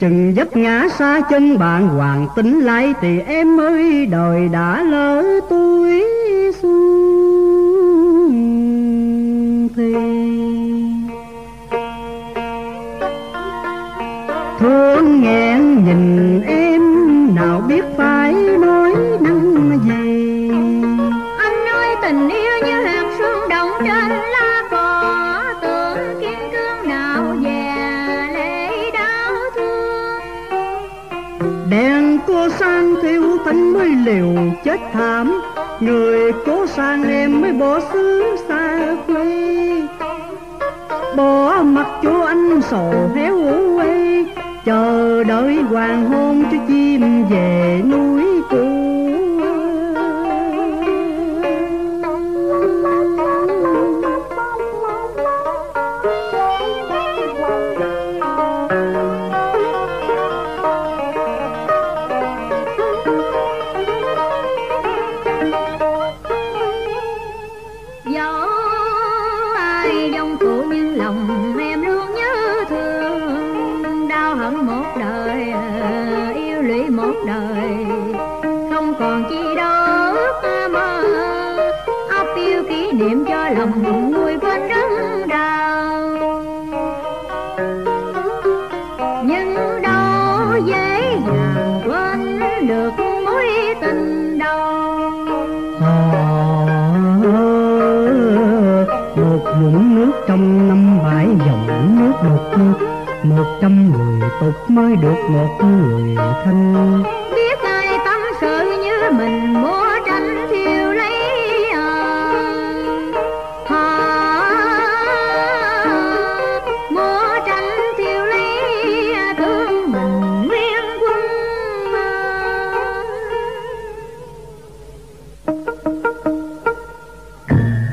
Chừng vấp ngã xa chân bạn hoàng tính lại thì em ơi đời đã lỡ tôi xuống thì thương nghẹn nhìn em nào biết phải nói năng gì. Anh ơi tình yêu trên lá cỏ tưởng kim cương nào về lấy đau thương. Đèn cô sang thiêu thân mới liều chết thảm, người cố sang em mới bỏ xứ xa quê, bỏ mặt chú anh sầu héo quê, chờ đợi hoàng hôn cho chim về núi cũ. Trong năm bãi dòng nước đột ngột, một trăm người tục mới được một người thanh. Biết ai tâm sự như mình múa tranh thiêu lấy à, múa tranh thiêu lấy thương mình nguyên quân à.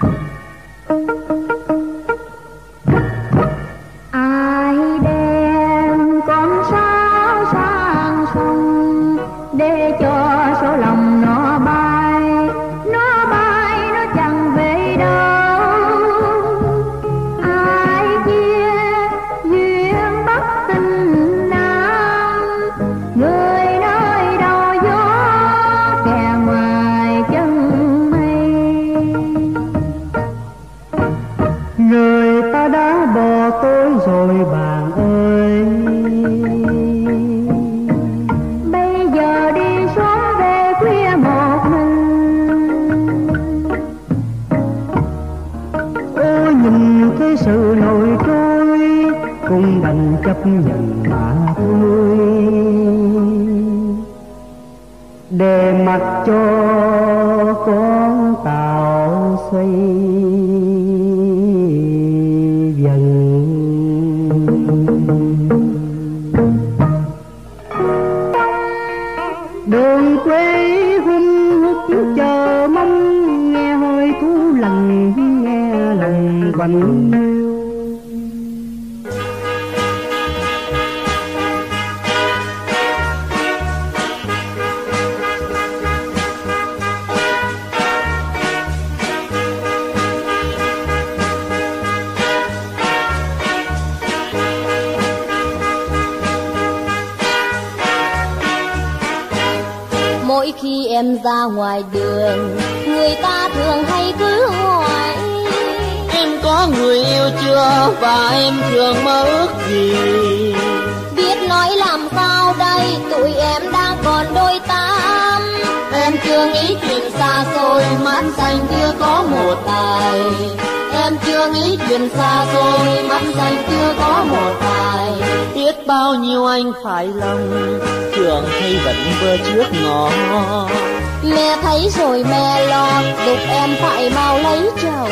Đường quê hôm chờ mong nghe hơi thú lần nghe lần quanh khi em ra ngoài đường, người ta thường hay cứ hỏi em có người yêu chưa và em thường mơ ước gì. Biết nói làm sao đây, tụi em đang còn đôi tám. Em chưa nghĩ chuyện xa xôi, mắt xanh chưa có một tài. Em chưa nghĩ chuyện xa xôi, mắt xanh chưa có một tài. Biết bao nhiêu anh phải lòng, trường hay vẫn vơ trước ngõ. Mẹ thấy rồi mẹ lo, dục em phải mau lấy chồng.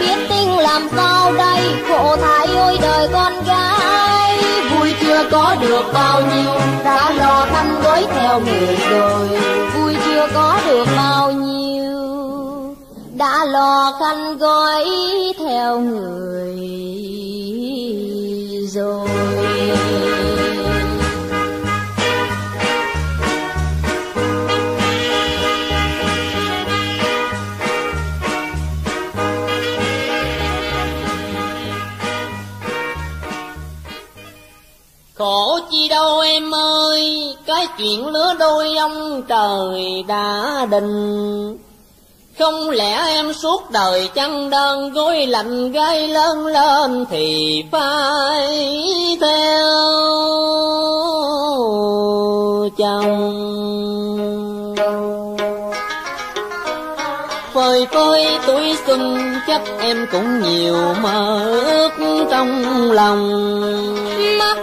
Biết tình làm sao đây, khổ thái ôi đời con gái. Vui chưa có được bao nhiêu, đã lo thân gối theo người rồi. Vui chưa có được bao nhiêu, đã lo khăn gói theo người rồi. Khổ chi đâu em ơi, cái chuyện lứa đôi ông trời đã định. Không lẽ em suốt đời chăn đơn gối lạnh gái lớn lên thì phải theo chồng. Phơi phới tuổi xuân chắc em cũng nhiều mơ ước trong lòng. Mắt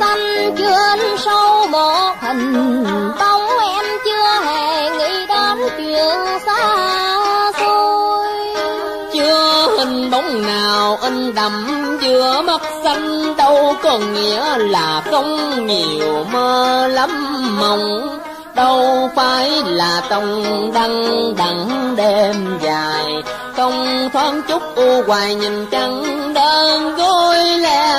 xanh chuyên sâu một hình bóng, em chưa hề nghĩ đến chuyện xa xôi. Chưa hình bóng nào in đậm giữa mắt xanh, đâu có nghĩa là không nhiều mơ lắm mộng. Đâu phải là trong đăng đẳng đêm dài, không thoáng chút u hoài nhìn trăng đơn gối lẻ.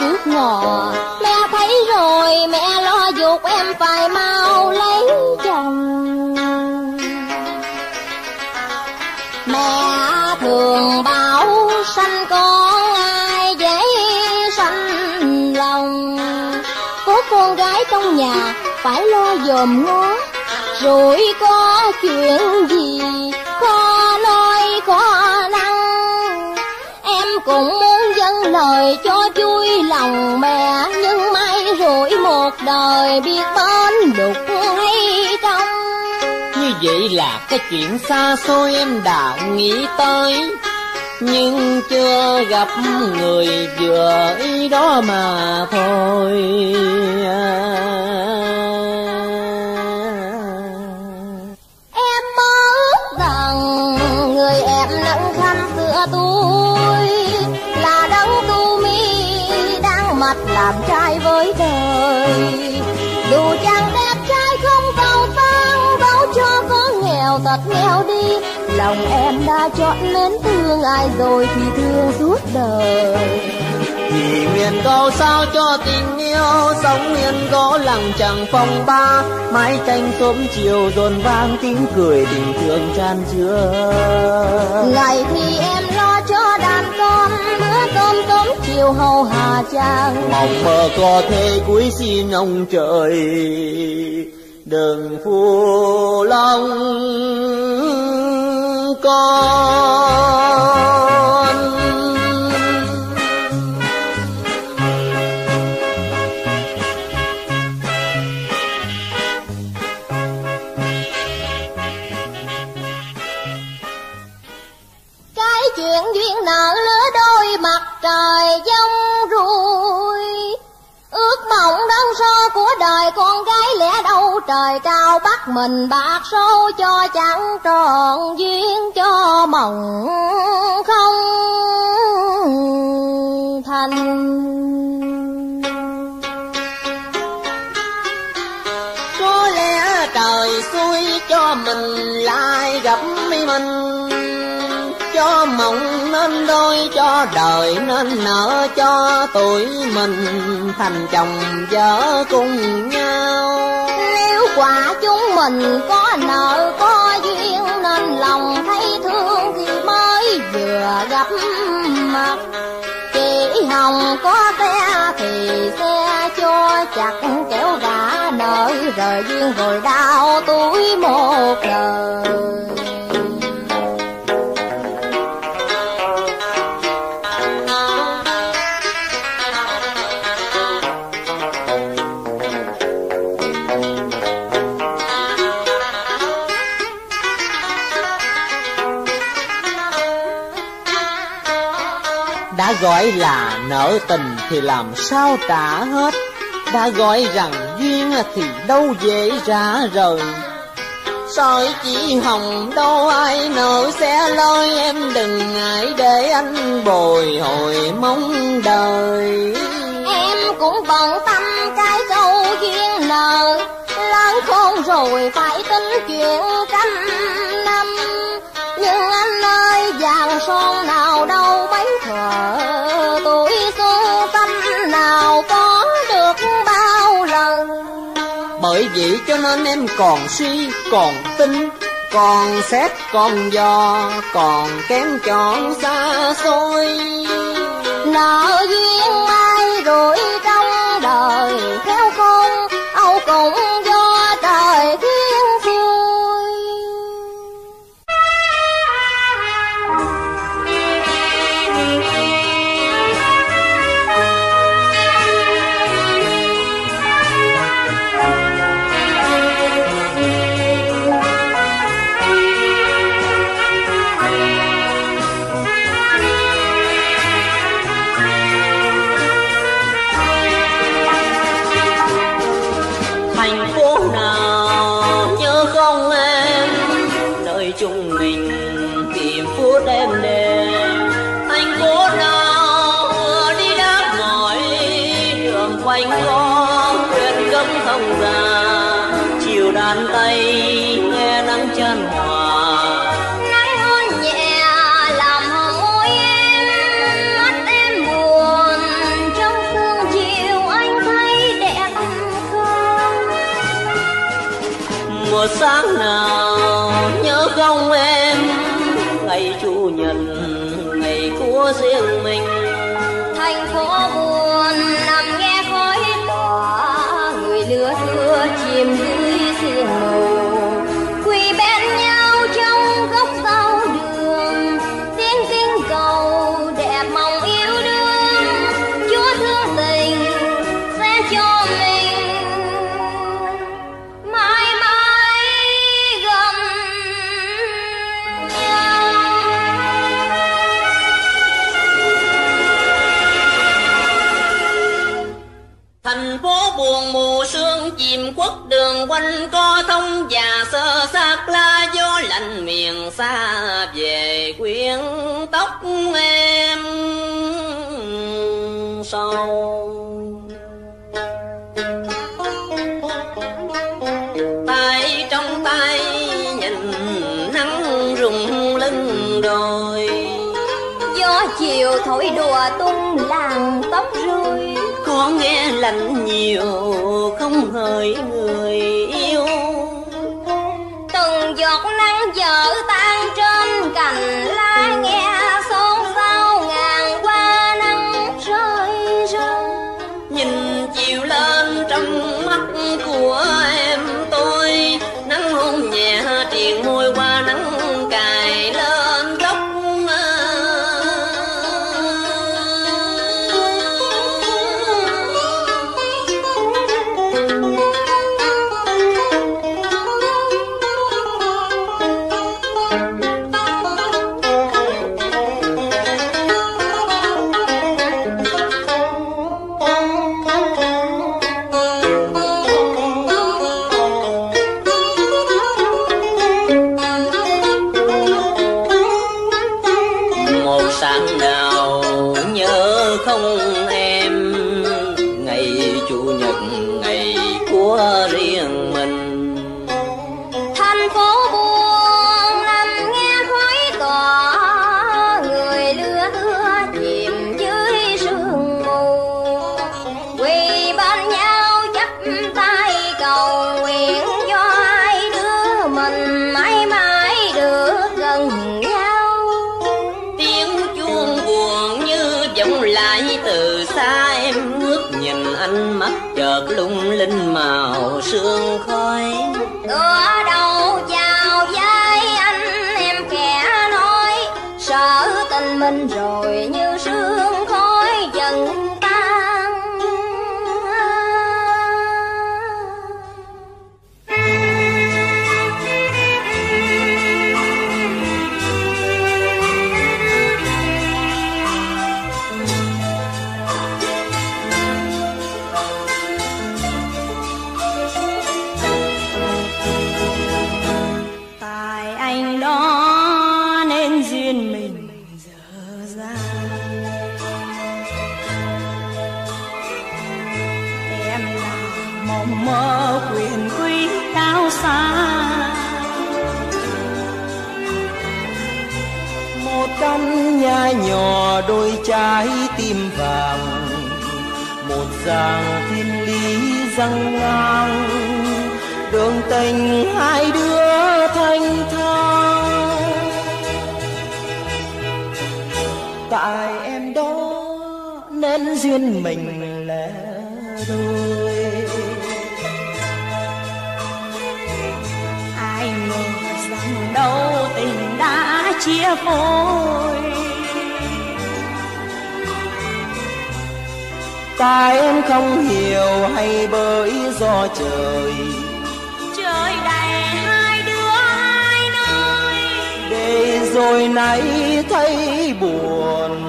Trước ngọ mẹ thấy rồi mẹ lo giục em phải mau lấy chồng. Mẹ thường bảo sanh con ai dễ sanh lòng, có con gái trong nhà phải lo dòm ngó. Rồi có chuyện gì khó nói khó năng, em cũng muốn dâng lời cho chú lòng mẹ, nhưng may rủi một đời biết bến đục hay trong. Như vậy là cái chuyện xa xôi em đã nghĩ tới, nhưng chưa gặp người vừa ý đó mà thôi. Em mơ ước rằng người em nâng khăn tựa tôi là đấng tu mặt làm trai với đời. Dù chàng đẹp trai không giàu sang, dẫu cho có nghèo thật nghèo đi, lòng em đã chọn mến thương ai rồi thì thương suốt đời. Vì nguyện cầu sao cho tình yêu sống yên gõ lặng chẳng phong ba, mái tranh sớm chiều dồn vang tiếng cười tình thương chan chứa. Ngày thì em lo cho đàn con, bữa cơm sớm chiều hầu hà trang, mong mơ có thể cúi xin ông trời đừng phụ lòng con. trời cao bắt mình bạc số cho chẳng tròn duyên cho mộng không thành. Có lẽ trời xui cho mình lại gặp mình, cho mộng nên đôi, cho đời nên nở, cho tụi mình thành chồng vợ cùng nhau. Nếu quả chúng mình có nợ có duyên nên lòng thấy thương khi mới vừa gặp mặt. Chị Hồng có xe thì xe cho chặt kéo gã nợ, rồi duyên rồi đau túi một đời. Đã gọi là nợ tình thì làm sao trả hết, đã gọi rằng duyên thì đâu dễ trả rời. Soi chị Hồng đâu ai nợ sẽ lôi, em đừng ngại để anh bồi hồi mong đời. Em cũng bận tâm cái câu duyên nợ, lớn khôn rồi phải tính chuyện trăm năm. Nhưng anh ơi vàng son nào đâu bấy thờ, tuổi xuân tâm nào có được bao lần. Bởi vậy cho nên em còn suy, còn tin, còn xét, còn dò, còn kém chọn xa xôi. Nợ duyên ai rủi trong đời, khéo khôn âu cũng do trời khiến xui. Sáng nào nhớ không em, ngày chủ nhật ngày của riêng mình. Thành phố buồn nằm nghe khói tỏa, người lứa xưa chìm dưới sương mù. Quỳ bên nhau trong góc sau đường, tiếng kinh cầu đẹp mong yêu đương. Chúa thương tình sẽ cho mình quốc đường quanh co thông và sơ xác lá gió lạnh miền xa về quyến tóc em sâu. Tay trong tay nhìn nắng rùng lưng đồi, gió chiều thổi đùa tung làng tóc rơi. Có nghe lạnh nhiều không hỡi người yêu, từng giọt nắng vỡ tan trên cành lá, nghe xôn xao ngàn qua nắng rơi rơi. Nhìn chiều lên trong mắt của em tôi, nắng hôn nhẹ triền môi qua nắng cài lên góc. chủ nhật ngày của riêng mình. Thành phố buồn lạnh nghe khói cỏ, người lưa thưa chìm dưới sương mù. Quỳ bên nhau chắp tay cầu nguyện cho hai đứa mình mãi mãi được gần nhau. Tiếng chuông buồn như vọng lại từ xa, em ngước nhìn ánh mắt chợt lung linh màu sương khói. Ở đâu chào với anh em kẻ nói, sợ tình mình rồi như sương khói dần tan. Mơ quyền quý cao xa, một căn nhà nhỏ đôi trái tim vàng, một dàng thiên lý răng ngang, đường tình hai đứa thanh thang. Tại em đó nên duyên mình lẻ đôi, đâu tình đã chia phôi. Ta em không hiểu hay bởi do trời trời đầy hai đứa hai nơi, để rồi nay thấy buồn.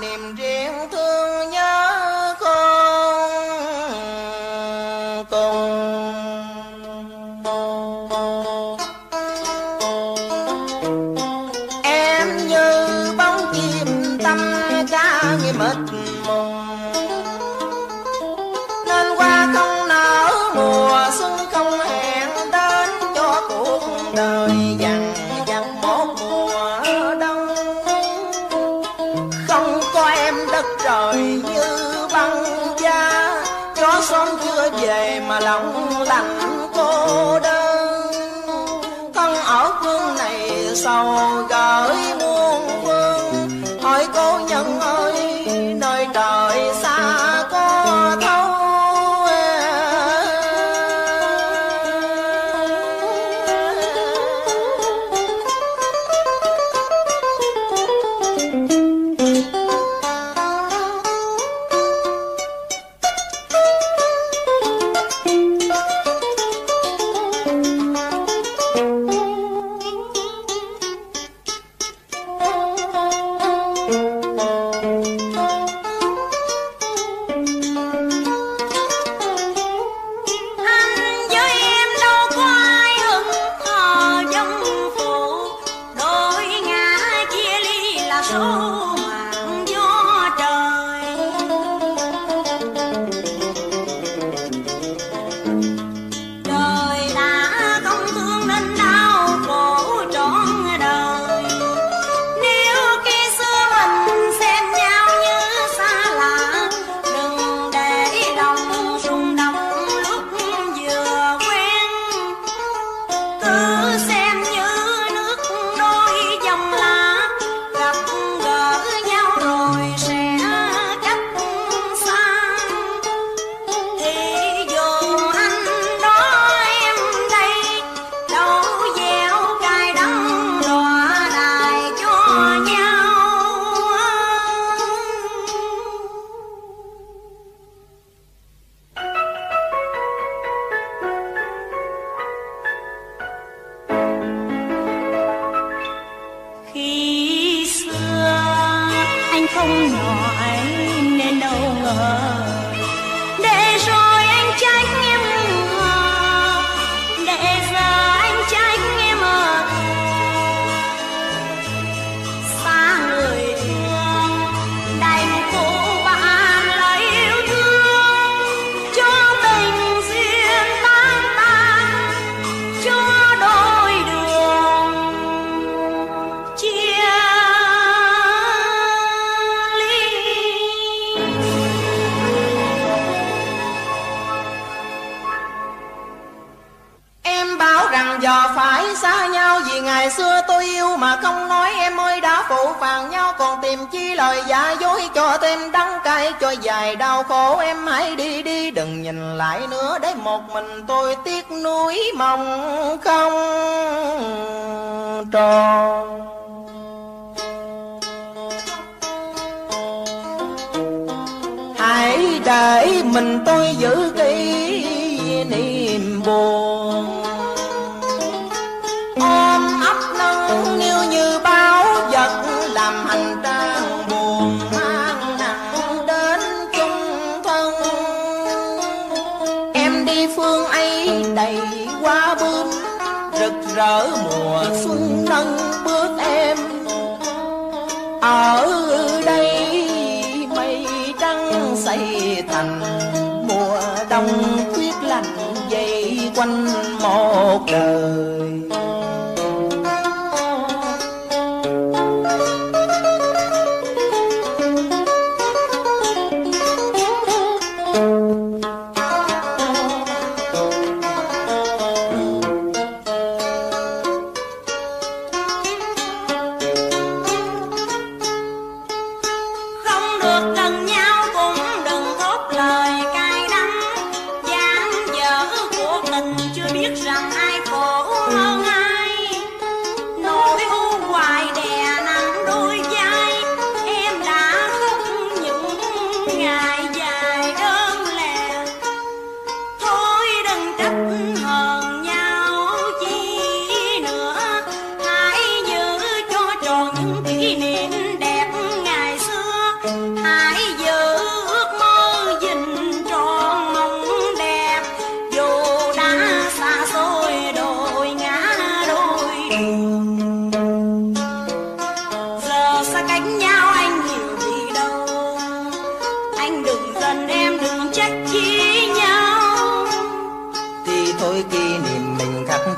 Niềm riêng thương nhớ không cùng, em như bóng chim tâm cá nghi mất mùng, nên qua không nở mùa xuân không hẹn đến cho cuộc đời dằn dằn một mùa đông. Trời như băng giá, gió xóm chưa về mà lòng lạnh cô đơn. Thân ở phương này sầu gởi muôn phương, hỏi cô nhân ơi nơi trời xa có thấu rằng giờ phải xa nhau, vì ngày xưa tôi yêu mà không nói em ơi đã phụ phàng nhau, còn tìm chi lời giả dối cho thêm đắng cay cho dài đau khổ. Em hãy đi đi đừng nhìn lại nữa, để một mình tôi tiếc nuối mong không tròn. Hãy để mình tôi giữ kỷ niệm buồn, ôm ấp nâng niu như bao vật làm hành trang buồn mang nặng đến chung thân. Em đi phương ấy đầy hoa bướm rực rỡ mùa xuân nâng bước em ở đây. Xây thành mùa đông tuyết lạnh dây quanh một đời.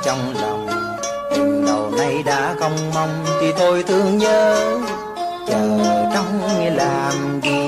Trong lòng tình đầu nay đã không mong thì thôi thương nhớ chờ trong nghĩa làm gì.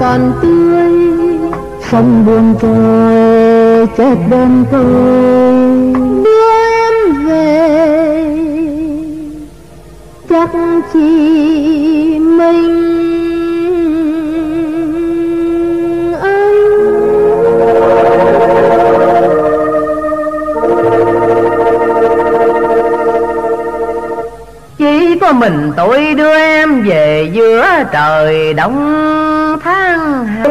Còn tươi sông buồn trôi chết bên tôi đưa em về chắc chỉ mình chỉ có mình tôi đưa em về giữa trời đông tháng hai.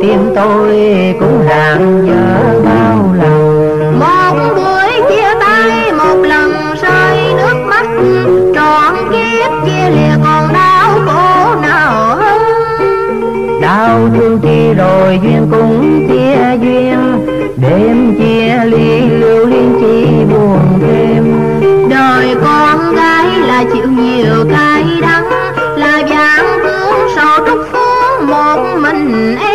Tim tôi cũng rạng rỡ bao lần, một buổi chia tay một lần rơi nước mắt, trọn kiếp chia lìa còn đau khổ nào hơn. rồi duyên cũng chia duyên, đêm chia ly lưu liên chi buồn thêm. Đời con gái là chịu nhiều cay đắng, là giang vương sầu trúc phú một mình em.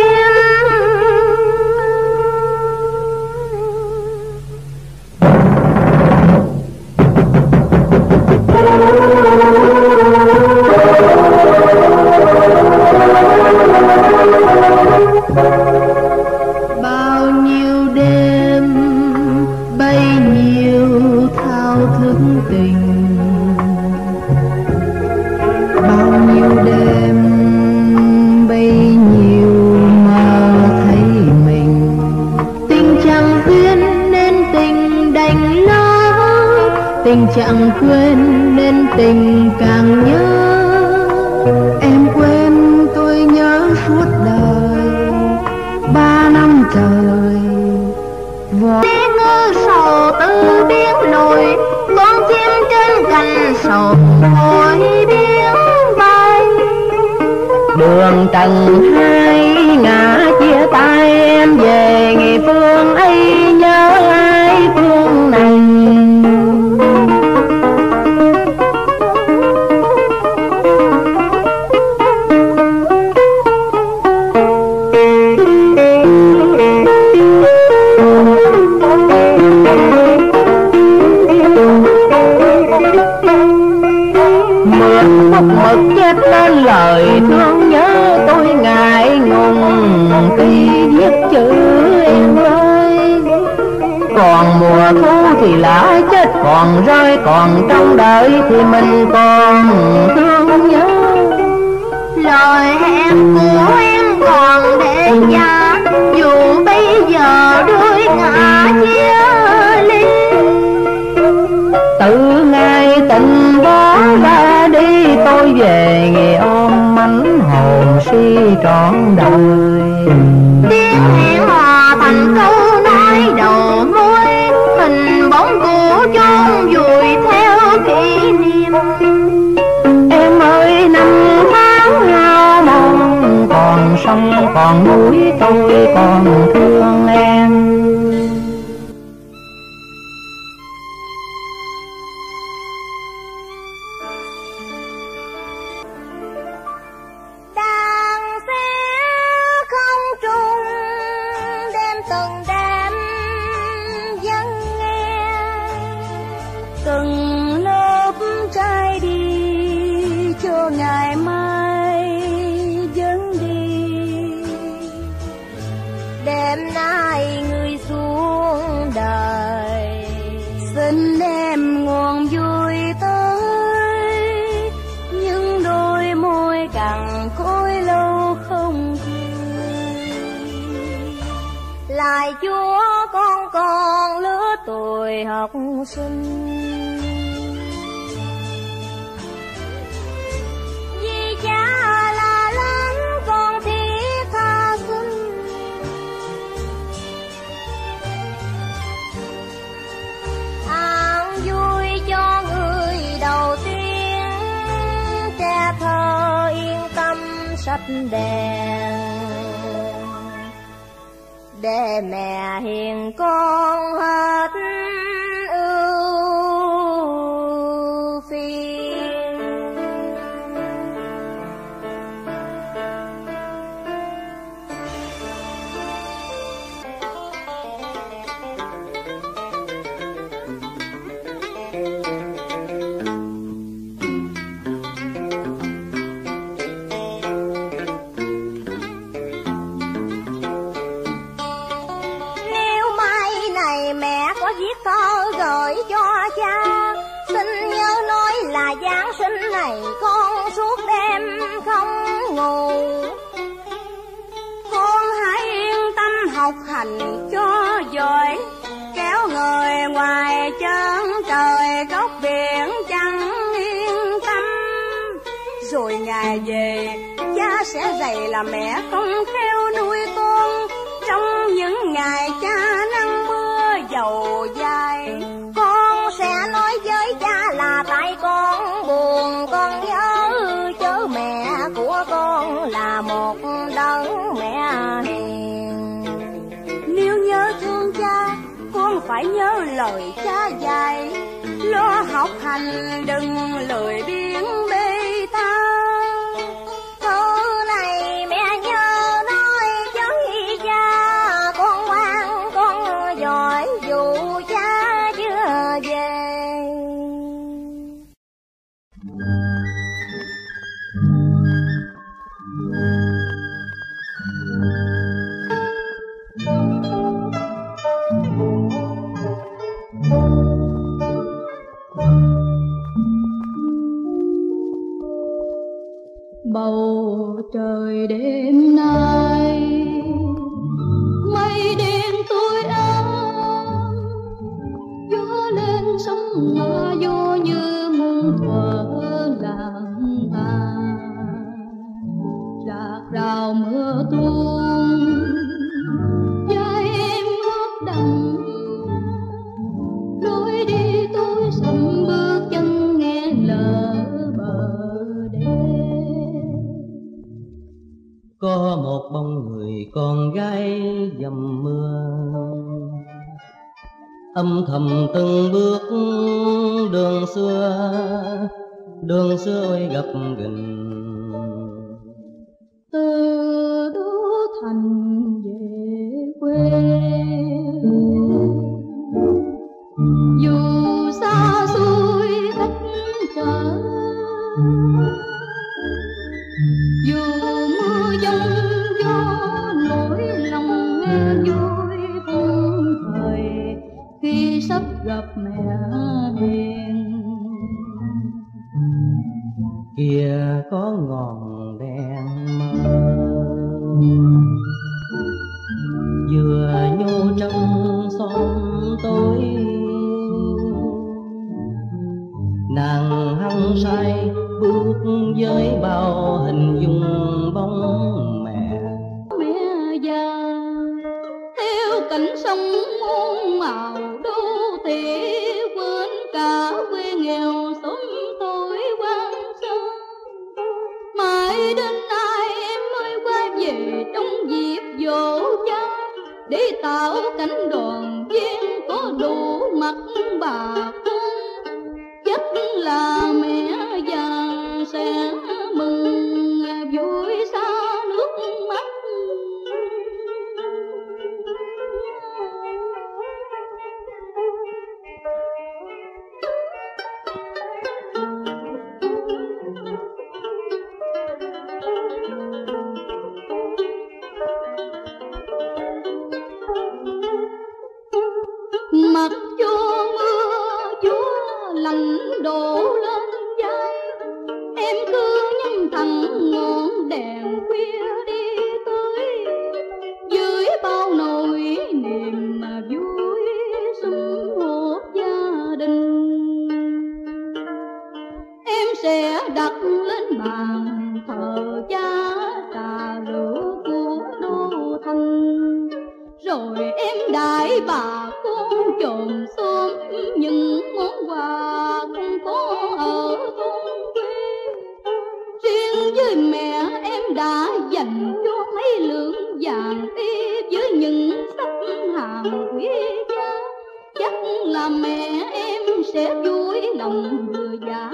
Tình chẳng quên nên tình càng nhớ, em quên tôi nhớ suốt đời ba năm trời. Tiếng ngư sầu tư tiếng nổi, con chim trên cành sầu ngồi biến bay. Đường tầng hai ngã chia tay em về ngày phương ấy, nhớ ai phương này. Lời thương nhớ tôi ngại ngùng khi viết chữ em ơi. Còn mùa thu thì lá chết còn rơi, còn trong đời thì mình còn thương nhớ. Lời hẹn của em còn để nhớ, dù bây giờ đôi ngã chia ly. Từ ngày tình đó ra đi tôi về ngày hồn si trọn đời. Tiếng hẹn hòa thành câu nói đầu môi, hình bóng cũ chôn vùi theo kỷ niệm. Em ơi năm tháng hao mòn, còn sông còn núi tôi còn thương em. Học sinh vì cha là lớn con thiết tha sinh, an vui cho người đầu tiên, cha thơ yên tâm sắp đèn để mẹ hiền con hết. Cho giỏi kéo người ngoài chân trời góc biển chẳng yên tâm, rồi ngày về cha sẽ dạy là mẹ không khéo nuôi con. Trong những ngày cha nắng mưa dầu dài, con sẽ nói với cha là tại con buồn, con nhớ chớ mẹ của con là một đấng mẹ hiền. thành đừng lười biếng. Bầu trời đêm nay mây đêm tối ám, gió lên sóng ngã vô như muôn thuở lãng tàn. Rạc rào mưa tuôn da em ướt đẫm, lối đi tôi sầm bước chân nghe lỡ bờ đêm. Có một bóng người con gái dầm mưa, âm thầm từng bước đường xưa, đường xưa ôi gập ghềnh. Từ Đô Thành về quê, dù xa xôi cách trở, dù dòng gió nỗi lòng nghe vui không thời khi sắp gặp mẹ hiền. Kia có ngọn đèn mơ vừa nhô trong xóm tối, nàng hăng say bước với bao hình dung bóng mẹ. Mẹ già theo cảnh sông muôn màu đô thị, quên cả quê nghèo xóm tôi quang sơ. Mãi đến nay em mới quay về trong dịp dỗ cha, để tạo cảnh đoàn viên có đủ mặt bà con. Chắc là mẹ già sẽ mừng vui xa nước mắt. Mặc cho mưa chúa lạnh đổ lên vai em, cứ nhắm thẳng ngọn đèn khuya đi tới dưới bao nỗi niềm mà vui sum họp gia đình. Em sẽ đặt lên bàn thờ cha trà lửa của Đô Thành, rồi em đãi bà con chồn xóm những món quà không có ở thôn quê. Riêng với mẹ em đã dành cho mấy lượng vàng y với những sắp hàng quý giá. Chắc là mẹ em sẽ vui lòng vừa giả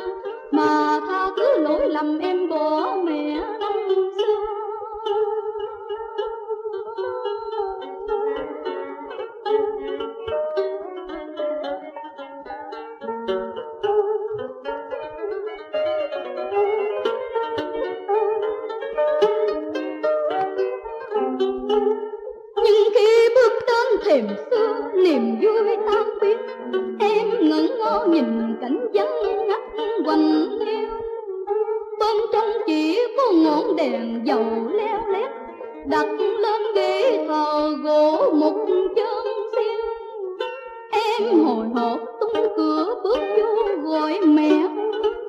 mà tha cứ lỗi lầm em bỏ mẹ năm xưa. Thềm xưa niềm vui tan biến, em ngẩn ngơ nhìn cảnh vắng ngắt quanh em. Bên trong chỉ có ngọn đèn dầu leo lét, đặt lên ghế thờ gỗ một chân xiên. Em hồi hộp tung cửa bước vô gọi mẹ,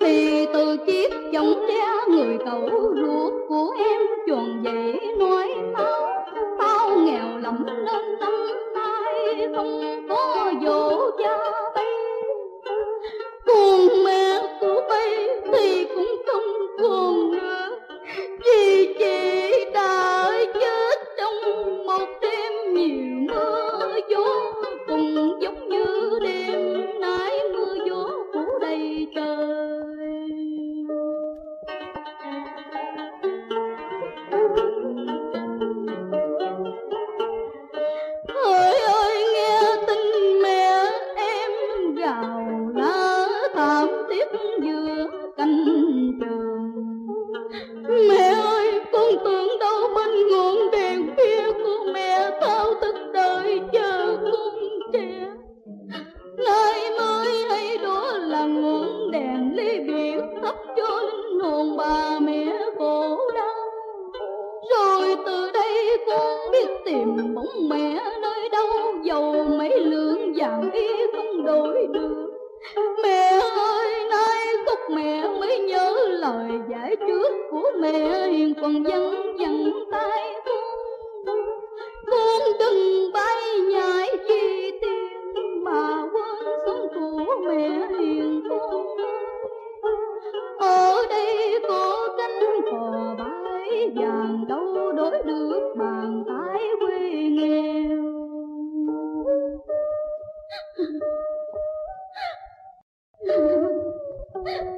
thì từ kiếp chồng cha người cậu ruột của em tròn dậy nói tao tao nghèo lắm nên năm nay không có dỗ cha bay. Còn mẹ của bay thì cũng không còn nữa, vì chị đã chết trong một đêm nhiều mưa gió, cùng giống như đêm nay mưa gió phủ đầy lời giải trước của mẹ còn văng vẳng tay con, con đừng bay nhảy chi tiền mà quên sống của mẹ hiền con. Ở đây có cánh cò bãi vàng đâu đổi được bàn tay quê nghèo. Mẹ ơi.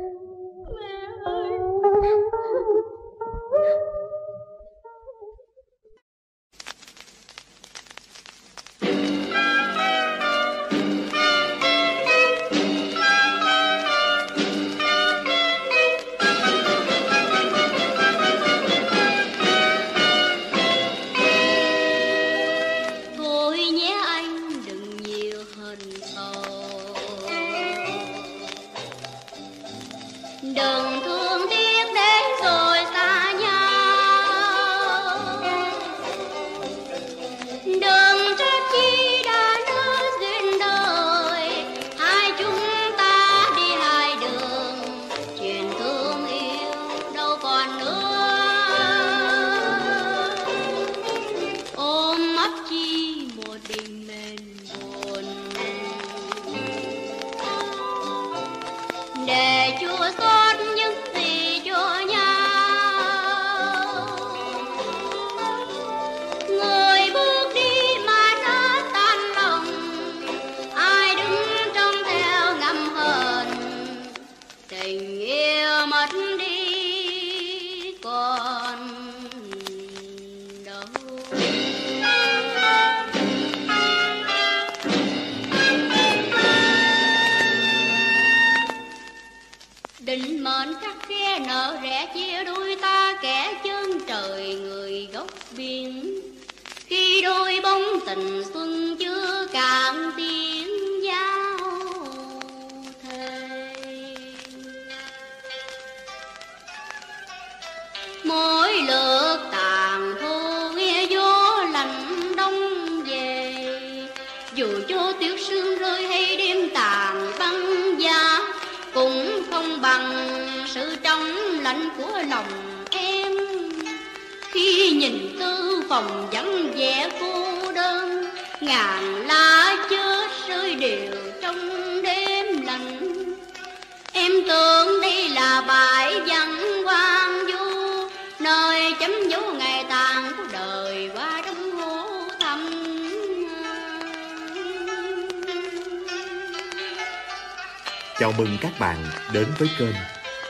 Chào mừng các bạn đến với kênh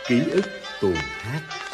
Ký ức tuồng hát.